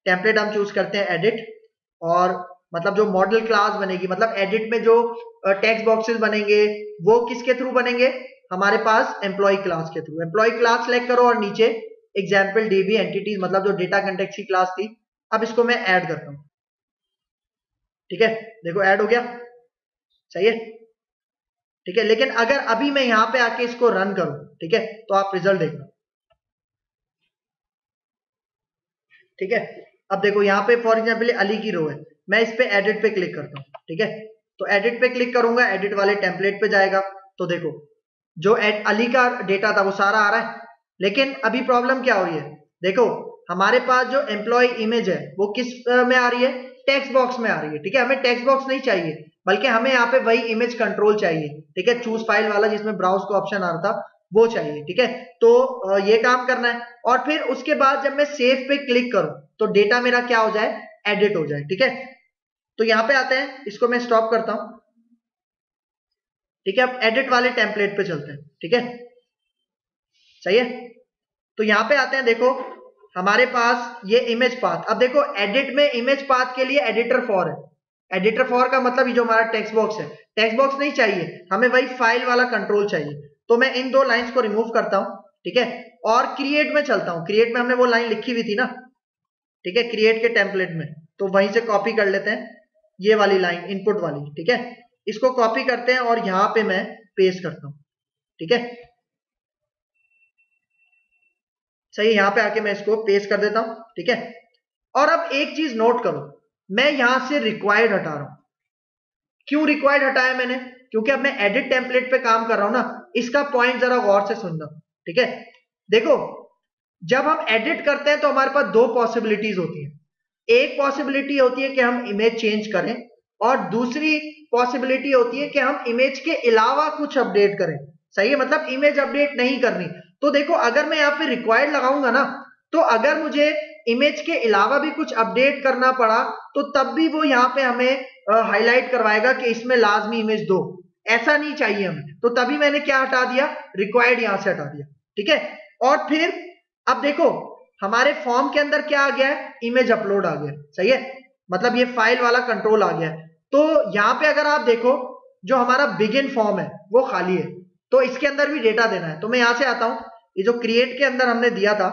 टेम्पलेट हम चूज करते हैं एडिट, और मतलब जो मॉडल क्लास बनेगी, मतलब एडिट में जो टेक्स्ट बॉक्सेस बनेंगे वो किसके थ्रू बनेंगे, हमारे पास एम्प्लॉय क्लास के थ्रू। एम्प्लॉय क्लास सेलेक्ट करो और नीचे एग्जाम्पल डीबी एंटिटीज, मतलब जो डेटा कंटेक्ट की क्लास थी, अब इसको मैं ऐड करता हूं, ठीक है, देखो ऐड हो गया, सही है, ठीक है। लेकिन अगर अभी मैं यहाँ पे आके इसको रन करूं, ठीक है, तो आप रिजल्ट देखना, ठीक है। अब देखो यहाँ पे फॉर एग्जाम्पल अली की रो है, मैं इस पे एडिट पे क्लिक करता हूँ, ठीक है, तो एडिट पे क्लिक करूंगा, एडिट वाले टेम्पलेट पे जाएगा, तो देखो जो अली का डेटा था वो सारा आ रहा है। लेकिन अभी प्रॉब्लम क्या हो रही है, देखो हमारे पास जो एम्प्लॉय इमेज है वो किस में आ रही है, टेक्स्ट बॉक्स में आ रही है, ठीक है, हमें टेक्स्ट बॉक्स नहीं चाहिए, बल्कि हमें यहाँ पे वही इमेज कंट्रोल चाहिए, ठीक है, चूज फाइल वाला जिसमें ब्राउज का ऑप्शन आ रहा था वो चाहिए, ठीक है। तो ये काम करना है, और फिर उसके बाद जब मैं सेव पे क्लिक करूं तो डेटा मेरा क्या हो जाए, एडिट हो जाए, ठीक है। तो यहां पे आते हैं, इसको मैं स्टॉप करता हूं, ठीक है। अब एडिट वाले टेम्पलेट पे चलते हैं, ठीक है, सही है। तो यहां पे आते हैं, देखो हमारे पास ये इमेज पाथ, अब देखो एडिट में इमेज पाथ के लिए एडिटर फॉर है, एडिटर फॉर का मतलब ये जो हमारा टेक्स्ट बॉक्स है, टेक्स्ट बॉक्स नहीं चाहिए, हमें वही फाइल वाला कंट्रोल चाहिए। तो मैं इन दो लाइंस को रिमूव करता हूं, ठीक है, और क्रिएट में चलता हूं, क्रिएट में हमने वो लाइन लिखी हुई थी ना, ठीक है, क्रिएट के टेम्पलेट में, तो वहीं से कॉपी कर लेते हैं ये वाली लाइन, इनपुट वाली, ठीक है, इसको कॉपी करते हैं और यहां पे मैं पेस्ट करता हूं, ठीक है, सही, यहां पे आके मैं इसको पेस्ट कर देता हूं, ठीक है। और अब एक चीज नोट करो, मैं यहां से रिक्वायर्ड हटा रहा हूं, क्यों रिक्वायर्ड हटाया मैंने, क्योंकि अब मैं एडिट टेम्पलेट पे काम कर रहा हूं ना, इसका पॉइंट जरा गौर से सुनना, ठीक है। देखो जब हम एडिट करते हैं तो हमारे पास दो पॉसिबिलिटीज होती है, एक पॉसिबिलिटी होती है कि हम इमेज चेंज करें, और दूसरी पॉसिबिलिटी होती है कि हम इमेज के अलावा कुछ अपडेट करें, सही है, मतलब इमेज अपडेट नहीं करनी। तो देखो अगर मैं यहाँ पे रिक्वायर्ड लगाऊंगा ना, तो अगर मुझे इमेज के अलावा भी कुछ अपडेट करना पड़ा तो तब भी वो यहाँ पे हमें हाईलाइट करवाएगा कि इसमें लाजमी इमेज दो, ऐसा नहीं चाहिए हमें, तो तभी मैंने क्या हटा दिया, रिक्वायर्ड यहां से हटा दिया, ठीक है। और फिर अब देखो हमारे फॉर्म के अंदर क्या आ गया है, इमेज अपलोड आ गया, सही है, मतलब ये फाइल वाला कंट्रोल आ गया है। तो यहां पे अगर आप देखो जो हमारा बिगिन फॉर्म है वो खाली है, तो इसके अंदर भी डेटा देना है। तो मैं यहां से आता हूं, ये जो क्रिएट के अंदर हमने दिया था,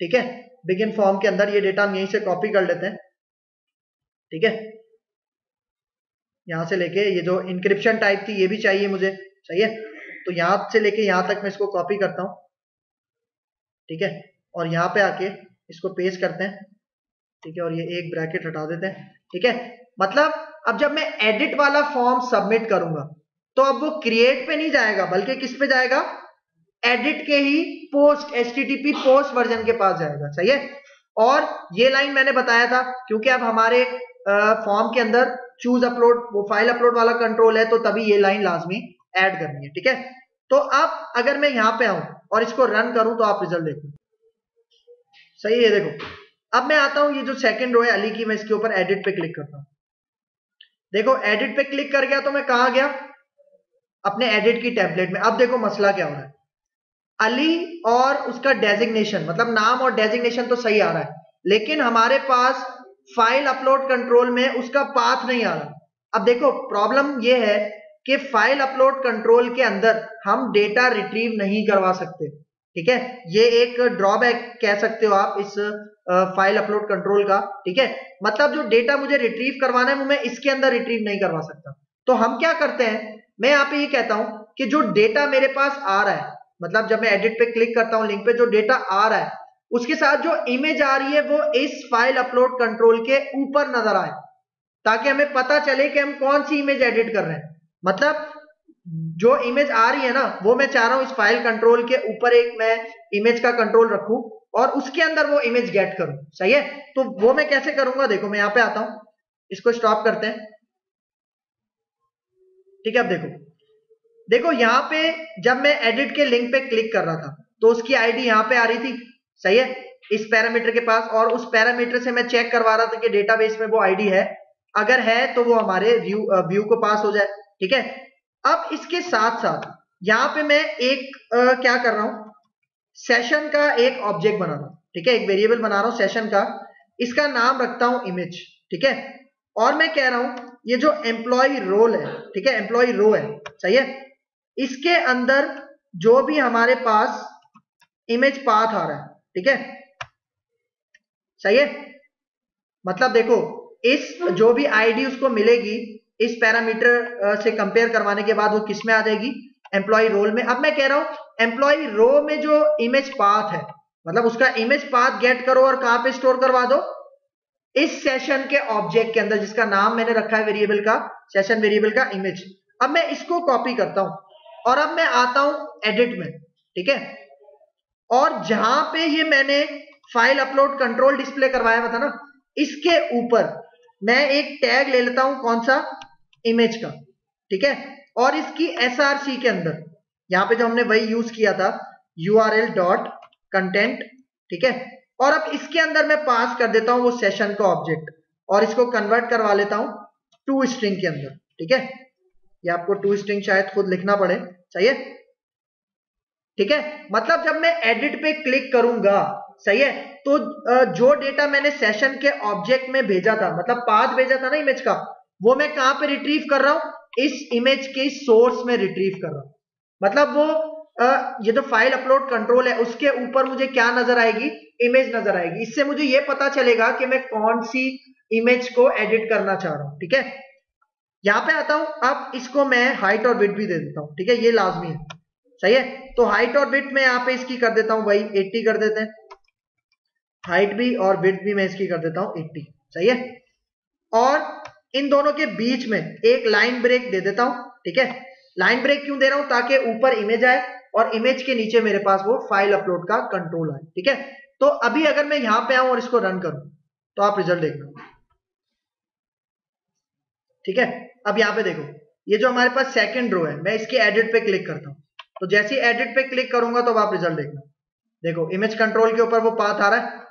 ठीक है, बिगिन फॉर्म के अंदर ये डेटा हम यहीं से कॉपी कर लेते हैं, ठीक है, यहां से लेके ये जो इंक्रिप्शन टाइप थी ये भी चाहिए मुझे, सही है, तो यहां से लेके यहां तक मैं इसको कॉपी करता हूं, ठीक है, और यहां पे आके इसको पेस्ट करते हैं, ठीक है, और ये एक ब्रैकेट हटा देते हैं, ठीक है। मतलब अब जब मैं एडिट वाला फॉर्म सबमिट करूंगा तो अब वो क्रिएट पे नहीं जाएगा, बल्कि किस पे जाएगा, एडिट के ही पोस्ट एचटीटीपी पोस्ट वर्जन के पास जाएगा, सही है। और ये लाइन मैंने बताया था क्योंकि अब हमारे फॉर्म के अंदर चूज अपलोड वो फाइल अपलोड वाला कंट्रोल है, तो तभी ये लाइन लाजमी ऐड करनी है, ठीक है। तो अब अगर मैं यहाँ पे आऊं और इसको रन करूं तो आप रिजल्ट देखो, सही है। देखो अब मैं आता हूं, ये जो सेकंड रो है अली की, मैं इसके ऊपर एडिट पे क्लिक करता हूं, देखो एडिट पे क्लिक कर गया, तो मैं कहां गया, अपने एडिट की टेम्पलेट में। अब देखो मसला क्या हो रहा है, अली और उसका डेजिग्नेशन, मतलब नाम और डेजिग्नेशन तो सही आ रहा है, लेकिन हमारे पास फाइल अपलोड कंट्रोल में उसका पाथ नहीं आ रहा। अब देखो प्रॉब्लम यह है कि फाइल अपलोड कंट्रोल के अंदर हम डेटा रिट्रीव नहीं करवा सकते, ठीक है, ये एक ड्रॉबैक कह सकते हो आप इस फाइल अपलोड कंट्रोल का, ठीक है, मतलब जो डेटा मुझे रिट्रीव करवाना है वो मैं इसके अंदर रिट्रीव नहीं करवा सकता। तो हम क्या करते हैं, मैं यहाँ पे ये कहता हूं कि जो डेटा मेरे पास आ रहा है, मतलब जब मैं एडिट पे क्लिक करता हूँ लिंक पे, जो डेटा आ रहा है उसके साथ जो इमेज आ रही है वो इस फाइल अपलोड कंट्रोल के ऊपर नजर आए, ताकि हमें पता चले कि हम कौन सी इमेज एडिट कर रहे हैं। मतलब जो इमेज आ रही है ना, वो मैं चाह रहा हूं इस फाइल कंट्रोल के ऊपर एक मैं इमेज का कंट्रोल रखूं और उसके अंदर वो इमेज गेट करूं। सही है, तो वो मैं कैसे करूंगा, देखो मैं यहां पे आता हूं, इसको स्टॉप करते हैं। ठीक है, अब देखो देखो यहां पे जब मैं एडिट के लिंक पे क्लिक कर रहा था तो उसकी आईडी यहां पे आ रही थी। सही है, इस पैरामीटर के पास, और उस पैरामीटर से मैं चेक करवा रहा था कि डेटाबेस में वो आईडी है, अगर है तो वो हमारे व्यू व्यू को पास हो जाए। ठीक है, अब इसके साथ साथ यहां पे मैं एक आ, क्या कर रहा हूं, सेशन का एक ऑब्जेक्ट बना रहा हूं। ठीक है, एक वेरिएबल बना रहा हूं सेशन का, इसका नाम रखता हूं इमेज। ठीक है, और मैं कह रहा हूं ये जो एम्प्लॉय रोल है, ठीक है, एम्प्लॉय रो है, सही है, इसके अंदर जो भी हमारे पास इमेज पाथ आ रहा है, ठीक है, सही है, मतलब देखो इस जो भी आईडी उसको मिलेगी इस पैरामीटर से कंपेयर करवाने के बाद वो किस में आ जाएगी, एम्प्लॉय रोल में। अब मैं कह रहा हूं एम्प्लॉय रो में जो इमेज पाथ है, मतलब उसका इमेज पाथ गेट करो और कहां पे स्टोर करवा दो, इस सेशन के ऑब्जेक्ट के अंदर, जिसका नाम मैंने रखा है वेरिएबल का, सेशन वेरिएबल का इमेज। अब मैं इसको कॉपी करता हूं और अब मैं आता हूं एडिट में। ठीक है, और जहां पे ये मैंने फाइल अपलोड कंट्रोल डिस्प्ले करवाया हुआ था ना, इसके ऊपर मैं एक टैग ले लेता हूं, कौन सा, इमेज का। ठीक है, और इसकी एसआरसी के अंदर यहां पे जो हमने वही यूज किया था, यूआरएल डॉट कंटेंट। ठीक है, और अब इसके अंदर मैं पास कर देता हूं वो सेशन का ऑब्जेक्ट और इसको कन्वर्ट करवा लेता हूं टू स्ट्रिंग के अंदर। ठीक है, ये आपको टू स्ट्रिंग शायद खुद लिखना पड़े, सही है। ठीक है, मतलब जब मैं एडिट पे क्लिक करूंगा, सही है, तो जो डेटा मैंने सेशन के ऑब्जेक्ट में भेजा था, मतलब पाथ भेजा था ना इमेज का, वो मैं कहां पे रिट्रीव कर रहा हूं, इस इमेज के सोर्स में रिट्रीव कर रहा हूं। मतलब वो ये जो फाइल अपलोड कंट्रोल है उसके ऊपर मुझे क्या नजर आएगी, इमेज नजर आएगी। इससे मुझे ये पता चलेगा कि मैं कौन सी इमेज को एडिट करना चाह रहा हूं। ठीक है, यहां पे आता हूं, अब इसको मैं हाइट और विड्थ भी दे देता हूं। ठीक है, ये लाजमी है, सही है, तो हाइट और विड्थ में यहां पे इसकी कर देता हूं वही अस्सी कर देते हैं, हाइट भी और विड्थ भी मैं इसकी कर देता हूं अस्सी, सही है, और इन दोनों के बीच में एक लाइन ब्रेक दे देता हूं। ठीक है, लाइन ब्रेक क्यों दे रहा हूं, ताकि ऊपर इमेज आए और इमेज के नीचे मेरे पास वो फाइल अपलोड का कंट्रोल आए। ठीक है, तो अभी अगर मैं यहां पे आऊं और इसको रन करूं तो आप रिजल्ट देखना। ठीक है, अब यहां पे देखो ये जो हमारे पास सेकंड रो है, मैं इसके एडिट पे क्लिक करता हूं, तो जैसे ही एडिट पे क्लिक करूंगा तो आप रिजल्ट देखना। देखो इमेज कंट्रोल के ऊपर वो पाथ आ रहा है,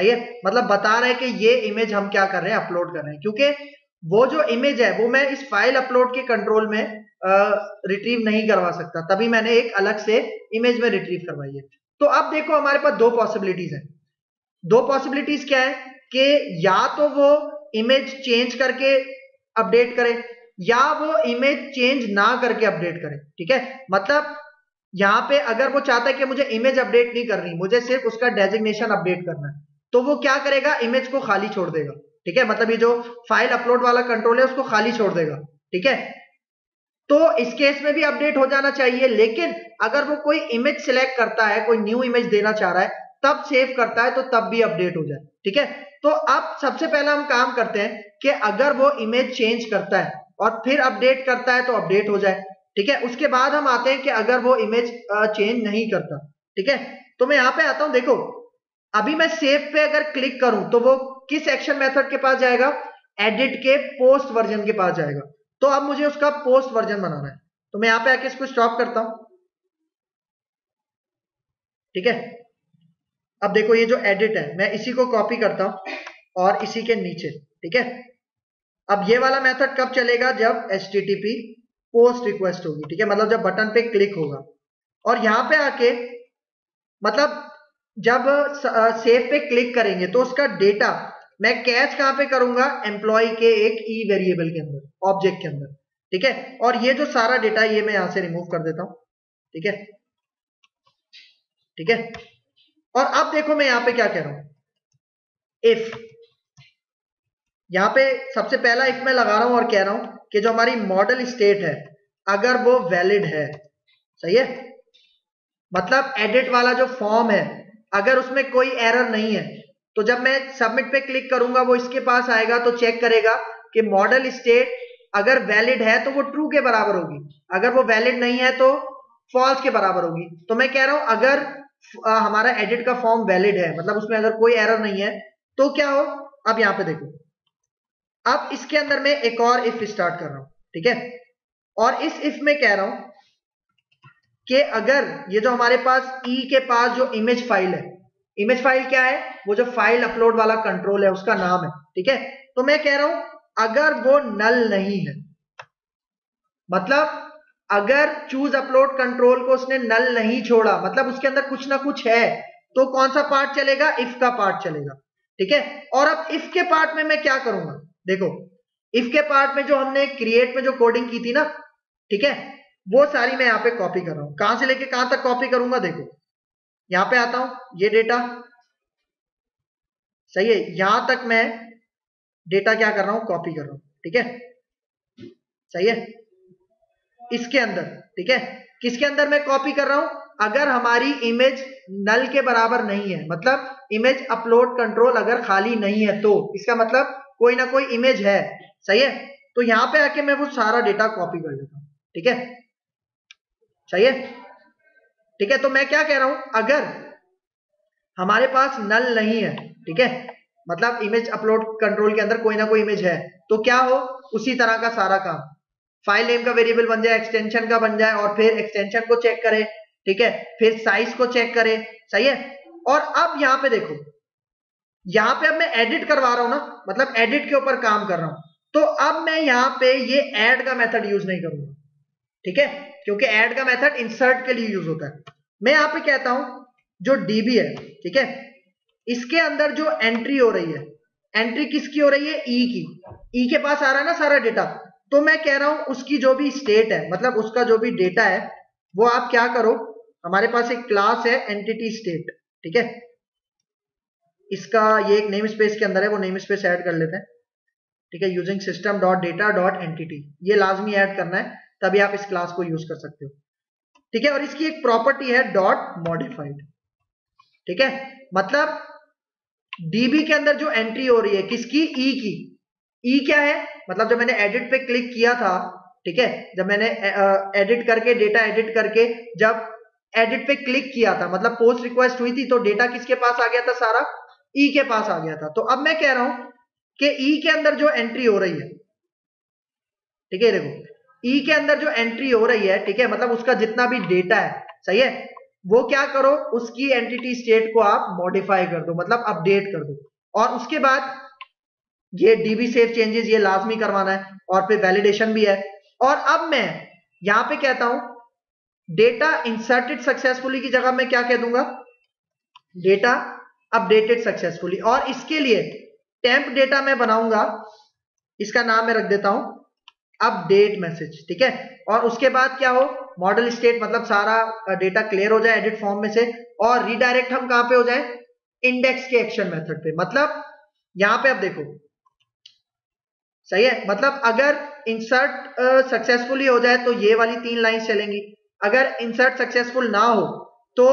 सही है, मतलब बता रहा है कि ये इमेज हम क्या कर रहे हैं, अपलोड कर रहे हैं, क्योंकि वो जो इमेज है वो मैं इस फाइल अपलोड के कंट्रोल में आ, रिट्रीव नहीं करवा सकता, तभी मैंने एक अलग से इमेज में रिट्रीव करवाई है। तो अब देखो हमारे पास दो पॉसिबिलिटीज हैं। दो पॉसिबिलिटीज क्या है कि या तो वो इमेज चेंज करके अपडेट करे या वो इमेज चेंज ना करके अपडेट करे। ठीक है, मतलब यहां पे अगर वो चाहता है कि मुझे इमेज अपडेट नहीं करनी, मुझे सिर्फ उसका डेजिग्नेशन अपडेट करना है, तो वो क्या करेगा, इमेज को खाली छोड़ देगा। ठीक है, मतलब ये जो फाइल अपलोड वाला कंट्रोल है उसको खाली छोड़ देगा। ठीक है, तो इस केस में भी अपडेट हो जाना चाहिए, लेकिन अगर वो कोई इमेज सिलेक्ट करता है, कोई न्यू इमेज देना चाह रहा है, तब सेव करता है, तो तब भी अपडेट हो जाए। ठीक है, तो अब सबसे पहला हम काम करते हैं कि अगर वो इमेज चेंज करता है और फिर अपडेट करता है तो अपडेट हो जाए। ठीक है, उसके बाद हम आते हैं कि अगर वो इमेज चेंज नहीं करता। ठीक है, तो मैं यहां पे आता हूं, देखो अभी मैं सेव पे अगर क्लिक करूं तो वो किस एक्शन मेथड के पास जाएगा, एडिट के पोस्ट वर्जन के पास जाएगा। तो अब मुझे उसका पोस्ट वर्जन बनाना है, तो मैं यहां पे आके इसको स्टॉप करता हूं। ठीक है, अब देखो ये जो एडिट है मैं इसी को कॉपी करता हूं और इसी के नीचे। ठीक है, अब ये वाला मेथड कब चलेगा, जब एचटीटीपी पोस्ट रिक्वेस्ट होगी। ठीक है, मतलब जब बटन पे क्लिक होगा, और यहां पे आके मतलब जब सेव पे क्लिक करेंगे तो उसका डेटा मैं कैच कहां पे करूंगा, एम्प्लॉय के एक ई वेरिएबल के अंदर, ऑब्जेक्ट के अंदर। ठीक है, और ये जो सारा डेटा ये मैं यहां से रिमूव कर देता हूं। ठीक है, ठीक है, और अब देखो मैं यहां पे क्या कह रहा हूं, इफ, यहां पे सबसे पहला इफ मैं लगा रहा हूं और कह रहा हूं कि जो हमारी मॉडल स्टेट है अगर वो वैलिड है, सही है, मतलब एडिट वाला जो फॉर्म है अगर उसमें कोई एरर नहीं है तो जब मैं सबमिट पे क्लिक करूंगा वो इसके पास आएगा तो चेक करेगा कि मॉडल स्टेट अगर वैलिड है तो वो ट्रू के बराबर होगी, अगर वो वैलिड नहीं है तो फॉल्स के बराबर होगी। तो मैं कह रहा हूं अगर आ, हमारा एडिट का फॉर्म वैलिड है, मतलब उसमें अगर कोई एरर नहीं है तो क्या हो। अब यहां पे देखो, अब इसके अंदर मैं एक और इफ स्टार्ट कर रहा हूं, ठीक है, और इस इफ में कह रहा हूं कि अगर ये जो हमारे पास ई के पास जो इमेज फाइल है, इमेज फाइल क्या है, वो जो फाइल अपलोड वाला कंट्रोल है उसका नाम है, ठीक है, तो मैं कह रहा हूं अगर वो नल नहीं है, मतलब अगर चूज अपलोड कंट्रोल को उसने नल नहीं छोड़ा, मतलब उसके अंदर कुछ ना कुछ है, तो कौन सा पार्ट चलेगा, इफ का पार्ट चलेगा, ठीक है। और अब इफ के पार्ट में मैं क्या करूंगा, देखो इफ के पार्ट में जो हमने क्रिएट में जो कोडिंग की थी ना, ठीक है, वो सारी मैं यहाँ पे कॉपी कर रहा हूं। कहां से लेके कहां तक कॉपी करूंगा, देखो यहां पे आता हूं, ये डेटा सही है, यहां तक मैं डेटा क्या कर रहा हूं, कॉपी कर रहा हूं, ठीक है, सही है, इसके अंदर, ठीक है, किसके अंदर मैं कॉपी कर रहा हूं, अगर हमारी इमेज नल के बराबर नहीं है, मतलब इमेज अपलोड कंट्रोल अगर खाली नहीं है तो इसका मतलब कोई ना कोई इमेज है, सही है, तो यहां पे आके मैं वो सारा डेटा कॉपी कर लेता हूं, ठीक है, सही है, ठीक है। तो मैं क्या कह रहा हूं, अगर हमारे पास नल नहीं है, ठीक है, मतलब इमेज अपलोड कंट्रोल के अंदर कोई ना कोई इमेज है, तो क्या हो, उसी तरह का सारा काम फाइल नेम का वेरिएबल बन जाए, एक्सटेंशन का बन जाए, और फिर एक्सटेंशन को चेक करे, ठीक है, फिर साइज को चेक करे, सही है। और अब यहां पे देखो, यहां पे अब मैं एडिट करवा रहा हूं ना, मतलब एडिट के ऊपर काम कर रहा हूं, तो अब मैं यहां पे ये ऐड का मेथड यूज नहीं करूंगा, ठीक है, क्योंकि ऐड का मेथड इंसर्ट के लिए यूज होता है। मैं यहां पे कहता हूं जो डीबी है, ठीक है, इसके अंदर जो एंट्री हो रही है, एंट्री किसकी हो रही है, ई की, ई के पास आ रहा है ना सारा डेटा, तो मैं कह रहा हूं उसकी जो भी स्टेट है, मतलब उसका जो भी डेटा है, वो आप क्या करो, हमारे पास एक क्लास है एंटिटी स्टेट, ठीक है, इसका ये एक नेम स्पेस के अंदर है, वो नेम स्पेस ऐड कर लेते हैं, ठीक है, using system dot data dot entity, ये लाजमी ऐड करना है, तभी आप इस क्लास को यूज कर सकते हो, ठीक है। और इसकी एक प्रॉपर्टी है डॉट मॉडिफाइड, ठीक है, मतलब डीबी के अंदर जो एंट्री हो रही है किसकी, ई की, ई क्या है, मतलब जब मैंने एडिट पे क्लिक किया था, ठीक है, जब मैंने एडिट करके डेटा एडिट करके जब एडिट पे क्लिक किया था, मतलब पोस्ट रिक्वेस्ट हुई थी, तो डेटा किसके पास आ गया था, सारा ई के पास आ गया था। तो अब मैं कह रहा हूं कि ई के अंदर जो एंट्री हो रही है, ठीक है, देखो ई के अंदर जो एंट्री हो रही है, ठीक है, मतलब उसका जितना भी डेटा है, सही है, वो क्या करो, उसकी एंटिटी स्टेट को आप मॉडिफाई कर दो, मतलब अपडेट कर दो, और उसके बाद ये डीबी सेव चेंजेस ये लाजमी करवाना है, और फिर वैलिडेशन भी है। और अब मैं यहां पे कहता हूं डेटा इंसर्टेड सक्सेसफुली की जगह मैं क्या कह दूंगा, डेटा अपडेटेड सक्सेसफुली, और इसके लिए टेम्प डेटा मैं बनाऊंगा, इसका नाम मैं रख देता हूं अपडेट मैसेज, ठीक है, और उसके बाद क्या हो, मॉडल स्टेट, मतलब सारा डेटा क्लियर हो जाए एडिट फॉर्म में से, और रिडायरेक्ट हम कहां पे हो जाए, इंडेक्स के एक्शन मेथड पे, मतलब यहां पे आप देखो, सही है, मतलब अगर इंसर्ट सक्सेसफुली हो जाए तो ये वाली तीन लाइन चलेंगी, अगर इंसर्ट सक्सेसफुल ना हो तो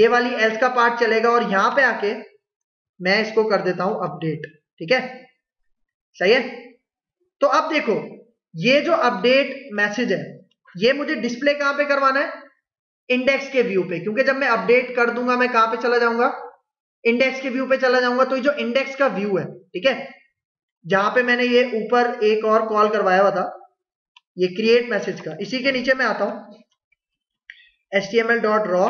ये वाली एल्स का पार्ट चलेगा, और यहां पे आके मैं इसको कर देता हूं अपडेट, ठीक है, सही है। तो अब देखो ये जो अपडेट मैसेज है ये मुझे डिस्प्ले कहां पे करवाना है, इंडेक्स के व्यू पे, क्योंकि जब मैं अपडेट कर दूंगा मैं कहां पे चला जाऊंगा, इंडेक्स के व्यू पे चला जाऊंगा। तो ये जो इंडेक्स का व्यू है, ठीक है, जहां पे मैंने ये ऊपर एक और कॉल करवाया हुआ था ये क्रिएट मैसेज का, इसी के नीचे मैं आता हूं H T M L dot raw,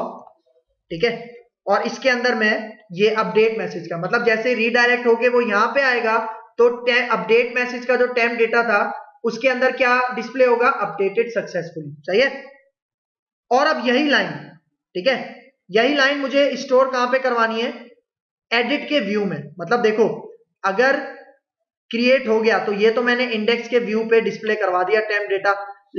ठीक है, और इसके अंदर मैं ये अपडेट मैसेज का, मतलब जैसे रीडायरेक्ट होके वो यहां पे आएगा तो अपडेट मैसेज का जो टेम्प डेटा था उसके अंदर क्या डिस्प्ले होगा, अपडेटेड सक्सेसफुली, सही है। और अब यही लाइन, ठीक है, यही लाइन मुझे स्टोर कहां पे करवानी है, एडिट के व्यू में, मतलब देखो अगर क्रिएट हो गया तो ये तो मैंने इंडेक्स के व्यू पे डिस्प्ले करवा दिया टेम्प डेटा,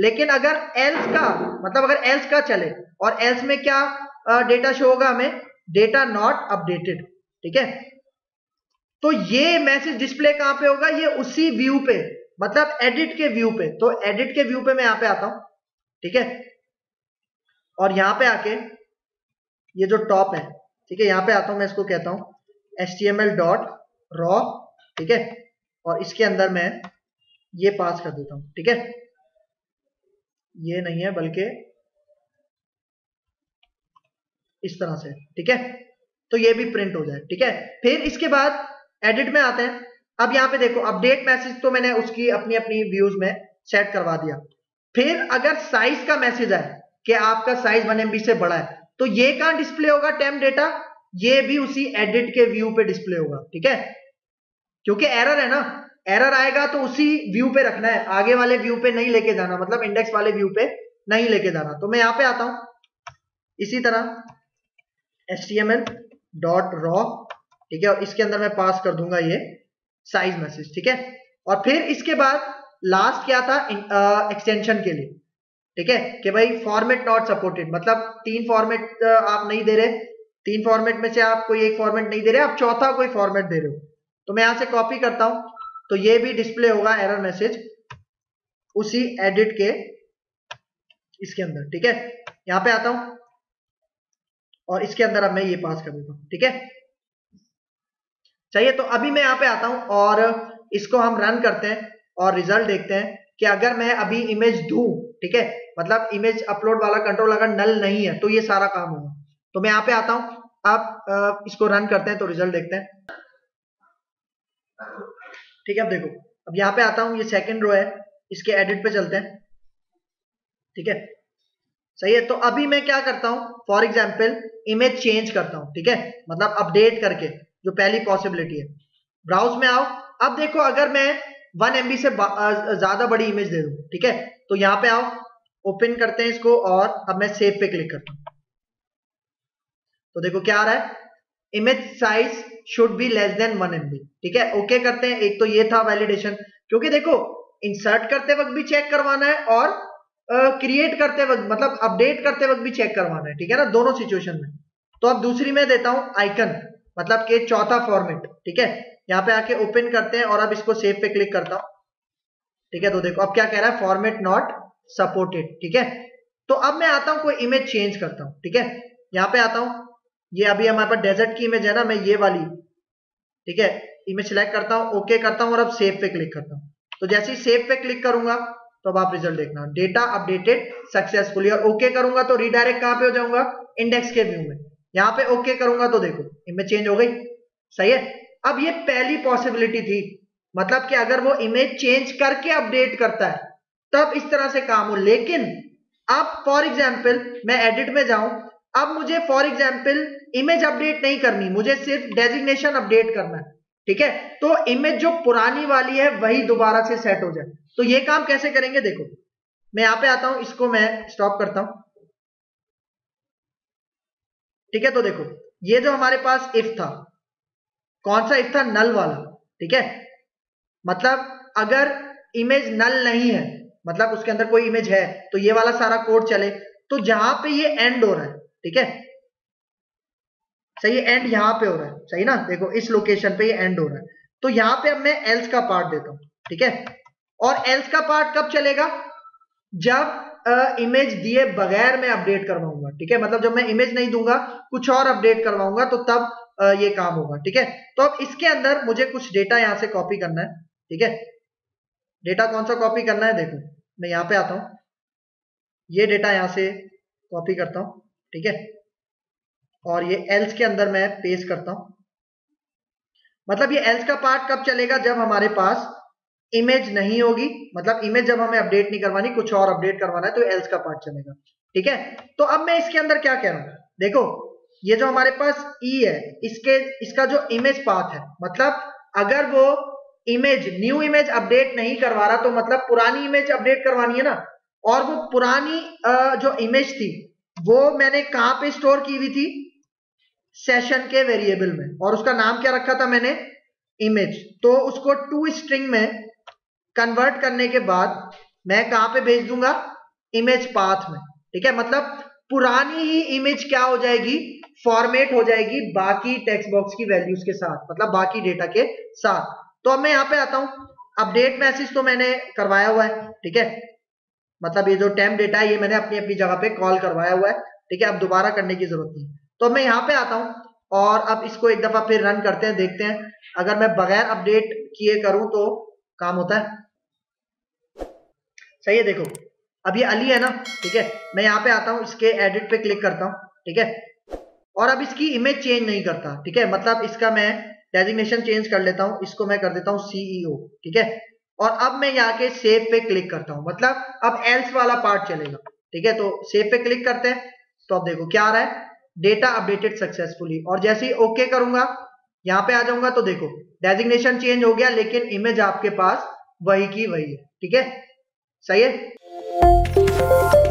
लेकिन अगर एल्स का, मतलब अगर एल्स का चले, और एल्स में क्या डेटा शो होगा, हमें डेटा नॉट अपडेटेड, ठीक है, तो ये मैसेज डिस्प्ले कहां पे होगा, ये उसी व्यू पे, मतलब एडिट के व्यू पे। तो एडिट के व्यू पे मैं यहां पे आता हूं, ठीक है, और यहां पे आके ये जो टॉप है, ठीक है, यहाँ पे आता हूं, मैं इसको कहता हूँ एचटीएमएल डॉट रॉ, ठीक है, और इसके अंदर मैं ये पास कर देता हूँ, ठीक है, ये नहीं है बल्कि इस तरह से, ठीक है, तो ये भी प्रिंट हो जाए, ठीक है। फिर इसके बाद एडिट में आते हैं। अब यहाँ पे देखो अपडेट मैसेज तो मैंने उसकी अपनी अपनी व्यूज में सेट करवा दिया। फिर अगर साइज का मैसेज आए कि आपका साइज वन एमबी से बड़ा है तो ये कहाँ डिस्प्ले होगा टेम्प डेटा, ये भी उसी एडिट के व्यू पे डिस्प्ले होगा, ठीक है, क्योंकि एरर है ना, एरर आएगा तो उसी व्यू पे रखना है, आगे वाले व्यू पे नहीं लेके जाना, मतलब इंडेक्स वाले व्यू पे नहीं लेके जाना। तो मैं यहाँ पे आता हूं, इसी तरह एचटीएमएल डॉट रॉ, ठीक है, और इसके अंदर मैं पास कर दूंगा ये साइज मैसेज, ठीक है। और फिर इसके बाद लास्ट क्या था, एक्सटेंशन के लिए, ठीक है, कि भाई फॉर्मेट नॉट सपोर्टेड, मतलब तीन फॉर्मेट आप नहीं दे रहे, तीन फॉर्मेट में से आप कोई एक फॉर्मेट नहीं दे रहे, आप चौथा कोई फॉर्मेट दे रहे हो, तो मैं यहां से कॉपी करता हूं, तो ये भी डिस्प्ले होगा एरर मैसेज उसी एडिट के इसके अंदर, ठीक है। यहां पे आता हूं और इसके अंदर अब मैं ये पास कर देता हूं, ठीक है, चाहिए। तो अभी मैं यहां पे आता हूं और इसको हम रन करते हैं और रिजल्ट देखते हैं कि अगर मैं अभी इमेज दूं, ठीक है, मतलब इमेज अपलोड वाला कंट्रोल अगर नल नहीं है तो ये सारा काम होगा। तो मैं यहां पे आता हूं, आप इसको रन करते हैं तो रिजल्ट देखते हैं, ठीक है। अब देखो, अब यहाँ पे आता हूँ, ये सेकंड रो है, इसके एडिट पे चलते हैं, ठीक है, सही है। तो अभी मैं क्या करता हूँ, फॉर एग्जांपल इमेज चेंज करता हूँ, ठीक है, मतलब अपडेट करके, जो पहली पॉसिबिलिटी है। ब्राउज में आओ, अब देखो अगर मैं वन एमबी से ज्यादा बड़ी इमेज दे दूं, ठीक है, तो यहाँ पे आओ, ओपन करते हैं इसको, और अब मैं सेव पे क्लिक करता हूँ, तो देखो क्या आ रहा है, image size should be less than one MB, ठीक है, ओके करते हैं। एक तो ये था वैलिडेशन, क्योंकि देखो इंसर्ट करते वक्त भी चेक करवाना है और क्रिएट uh, करते वक्त, मतलब अपडेट करते वक्त भी चेक करवाना है, ठीक है ना, दोनों सिचुएशन में। तो अब दूसरी में देता हूं आइकन, मतलब के चौथा फॉर्मेट, ठीक है, यहाँ पे आके ओपन करते हैं और अब इसको सेव पे क्लिक करता हूं, ठीक है, तो देखो अब क्या कह रहा है, फॉर्मेट नॉट सपोर्टेड, ठीक है। तो अब मैं आता हूँ कोई इमेज चेंज करता हूँ, ठीक है, यहाँ पे आता हूँ, ये अभी हमारे पास डेजर्ट की इमेज है ना, मैं ये वाली, ठीक है, इमेज सिलेक्ट करता हूँ, ओके करता हूँ और अब सेव पे क्लिक करता हूँ। तो जैसे ही सेव पे क्लिक करूंगा तो अब आप रिजल्ट देखना, डेटा अपडेटेड सक्सेसफुली, और ओके करूंगा तो रीडायरेक्ट कहाँ पे हो जाऊंगा, इंडेक्स के व्यू में। यहाँ पे ओके करूंगा तो देखो इमेज चेंज हो गई, सही है। अब ये पहली पॉसिबिलिटी थी, मतलब कि अगर वो इमेज चेंज करके अपडेट करता है तब इस तरह से काम हो। लेकिन अब फॉर एग्जाम्पल मैं एडिट में जाऊं, अब मुझे फॉर एग्जाम्पल इमेज अपडेट नहीं करनी, मुझे सिर्फ डेजिग्नेशन अपडेट करना है, ठीक है, तो इमेज जो पुरानी वाली है वही दोबारा से सेट हो जाए। तो ये काम कैसे करेंगे, देखो मैं यहां पे आता हूं, इसको मैं स्टॉप करता हूं, ठीक है, तो देखो ये जो हमारे पास इफ था, कौन सा इफ था, नल वाला, ठीक है, मतलब अगर इमेज नल नहीं है, मतलब उसके अंदर कोई इमेज है तो ये वाला सारा कोड चले। तो जहां पे ये एंड हो रहा है, ठीक है, सही है, एंड यहां पे हो रहा है, सही ना, देखो इस लोकेशन पे ये एंड हो रहा है। तो यहां पे अब मैं एल्स का पार्ट देता हूं, ठीक है, और एल्स का पार्ट कब चलेगा, जब आ, इमेज दिए बगैर मैं अपडेट करवाऊंगा, ठीक है, मतलब जब मैं इमेज नहीं दूंगा, कुछ और अपडेट करवाऊंगा, तो तब आ, ये काम होगा, ठीक है। तो अब इसके अंदर मुझे कुछ डेटा यहां से कॉपी करना है, ठीक है, डेटा कौन सा कॉपी करना है, देखो मैं यहां पे आता हूं, ये डेटा यहां से कॉपी करता हूं, ठीक है, और ये एल्स के अंदर मैं पेस्ट करता हूं, मतलब ये एल्स का पार्ट कब चलेगा, जब हमारे पास इमेज नहीं होगी, मतलब इमेज जब हमें अपडेट नहीं करवानी, कुछ और अपडेट करवाना है, तो एल्स का पार्ट चलेगा, ठीक है। तो अब मैं इसके अंदर क्या कह रहा हूं, देखो ये जो हमारे पास ई है, इसके इसका जो इमेज पाथ है, मतलब अगर वो इमेज न्यू इमेज अपडेट नहीं करवा रहा, तो मतलब पुरानी इमेज अपडेट करवानी है ना, और वो पुरानी जो इमेज थी वो मैंने कहां पे स्टोर की हुई थी, सेशन के वेरिएबल में, और उसका नाम क्या रखा था मैंने, इमेज। तो उसको टू स्ट्रिंग में कन्वर्ट करने के बाद मैं कहां पे भेज दूंगा, इमेज पाथ में, ठीक है, मतलब पुरानी ही इमेज क्या हो जाएगी, फॉर्मेट हो जाएगी बाकी टेक्स्ट बॉक्स की वैल्यूज के साथ, मतलब बाकी डेटा के साथ। तो अब मैं यहां पे आता हूं, अपडेट मैसेज तो मैंने करवाया हुआ है, ठीक है, मतलब ये जो टेम्प डेटा है ये मैंने अपनी अपनी जगह पे कॉल करवाया हुआ है, ठीक है, अब दोबारा करने की जरूरत नहीं। तो मैं यहाँ पे आता हूँ और अब इसको एक दफा फिर रन करते हैं, देखते हैं अगर मैं बगैर अपडेट किए करूं तो काम होता है। सही है, देखो अब ये अली है ना, ठीक है। मैं यहाँ पे आता हूँ, इसके एडिट पे क्लिक करता हूँ, ठीक है। और अब इसकी इमेज चेंज नहीं करता, ठीक है। मतलब इसका मैं डेजिग्नेशन चेंज कर लेता हूँ, इसको मैं कर देता हूँ सीईओ, ठीक है। और अब मैं यहाँ के सेव पे क्लिक करता हूँ, मतलब अब एल्स वाला पार्ट चलेगा, ठीक है। तो सेव पे क्लिक करते हैं तो अब देखो क्या आ रहा है, डेटा अपडेटेड सक्सेसफुली। और जैसे ही ओके करूंगा, यहाँ पे आ जाऊंगा तो देखो डेजिग्नेशन चेंज हो गया, लेकिन इमेज आपके पास वही की वही है, ठीक है। सही है।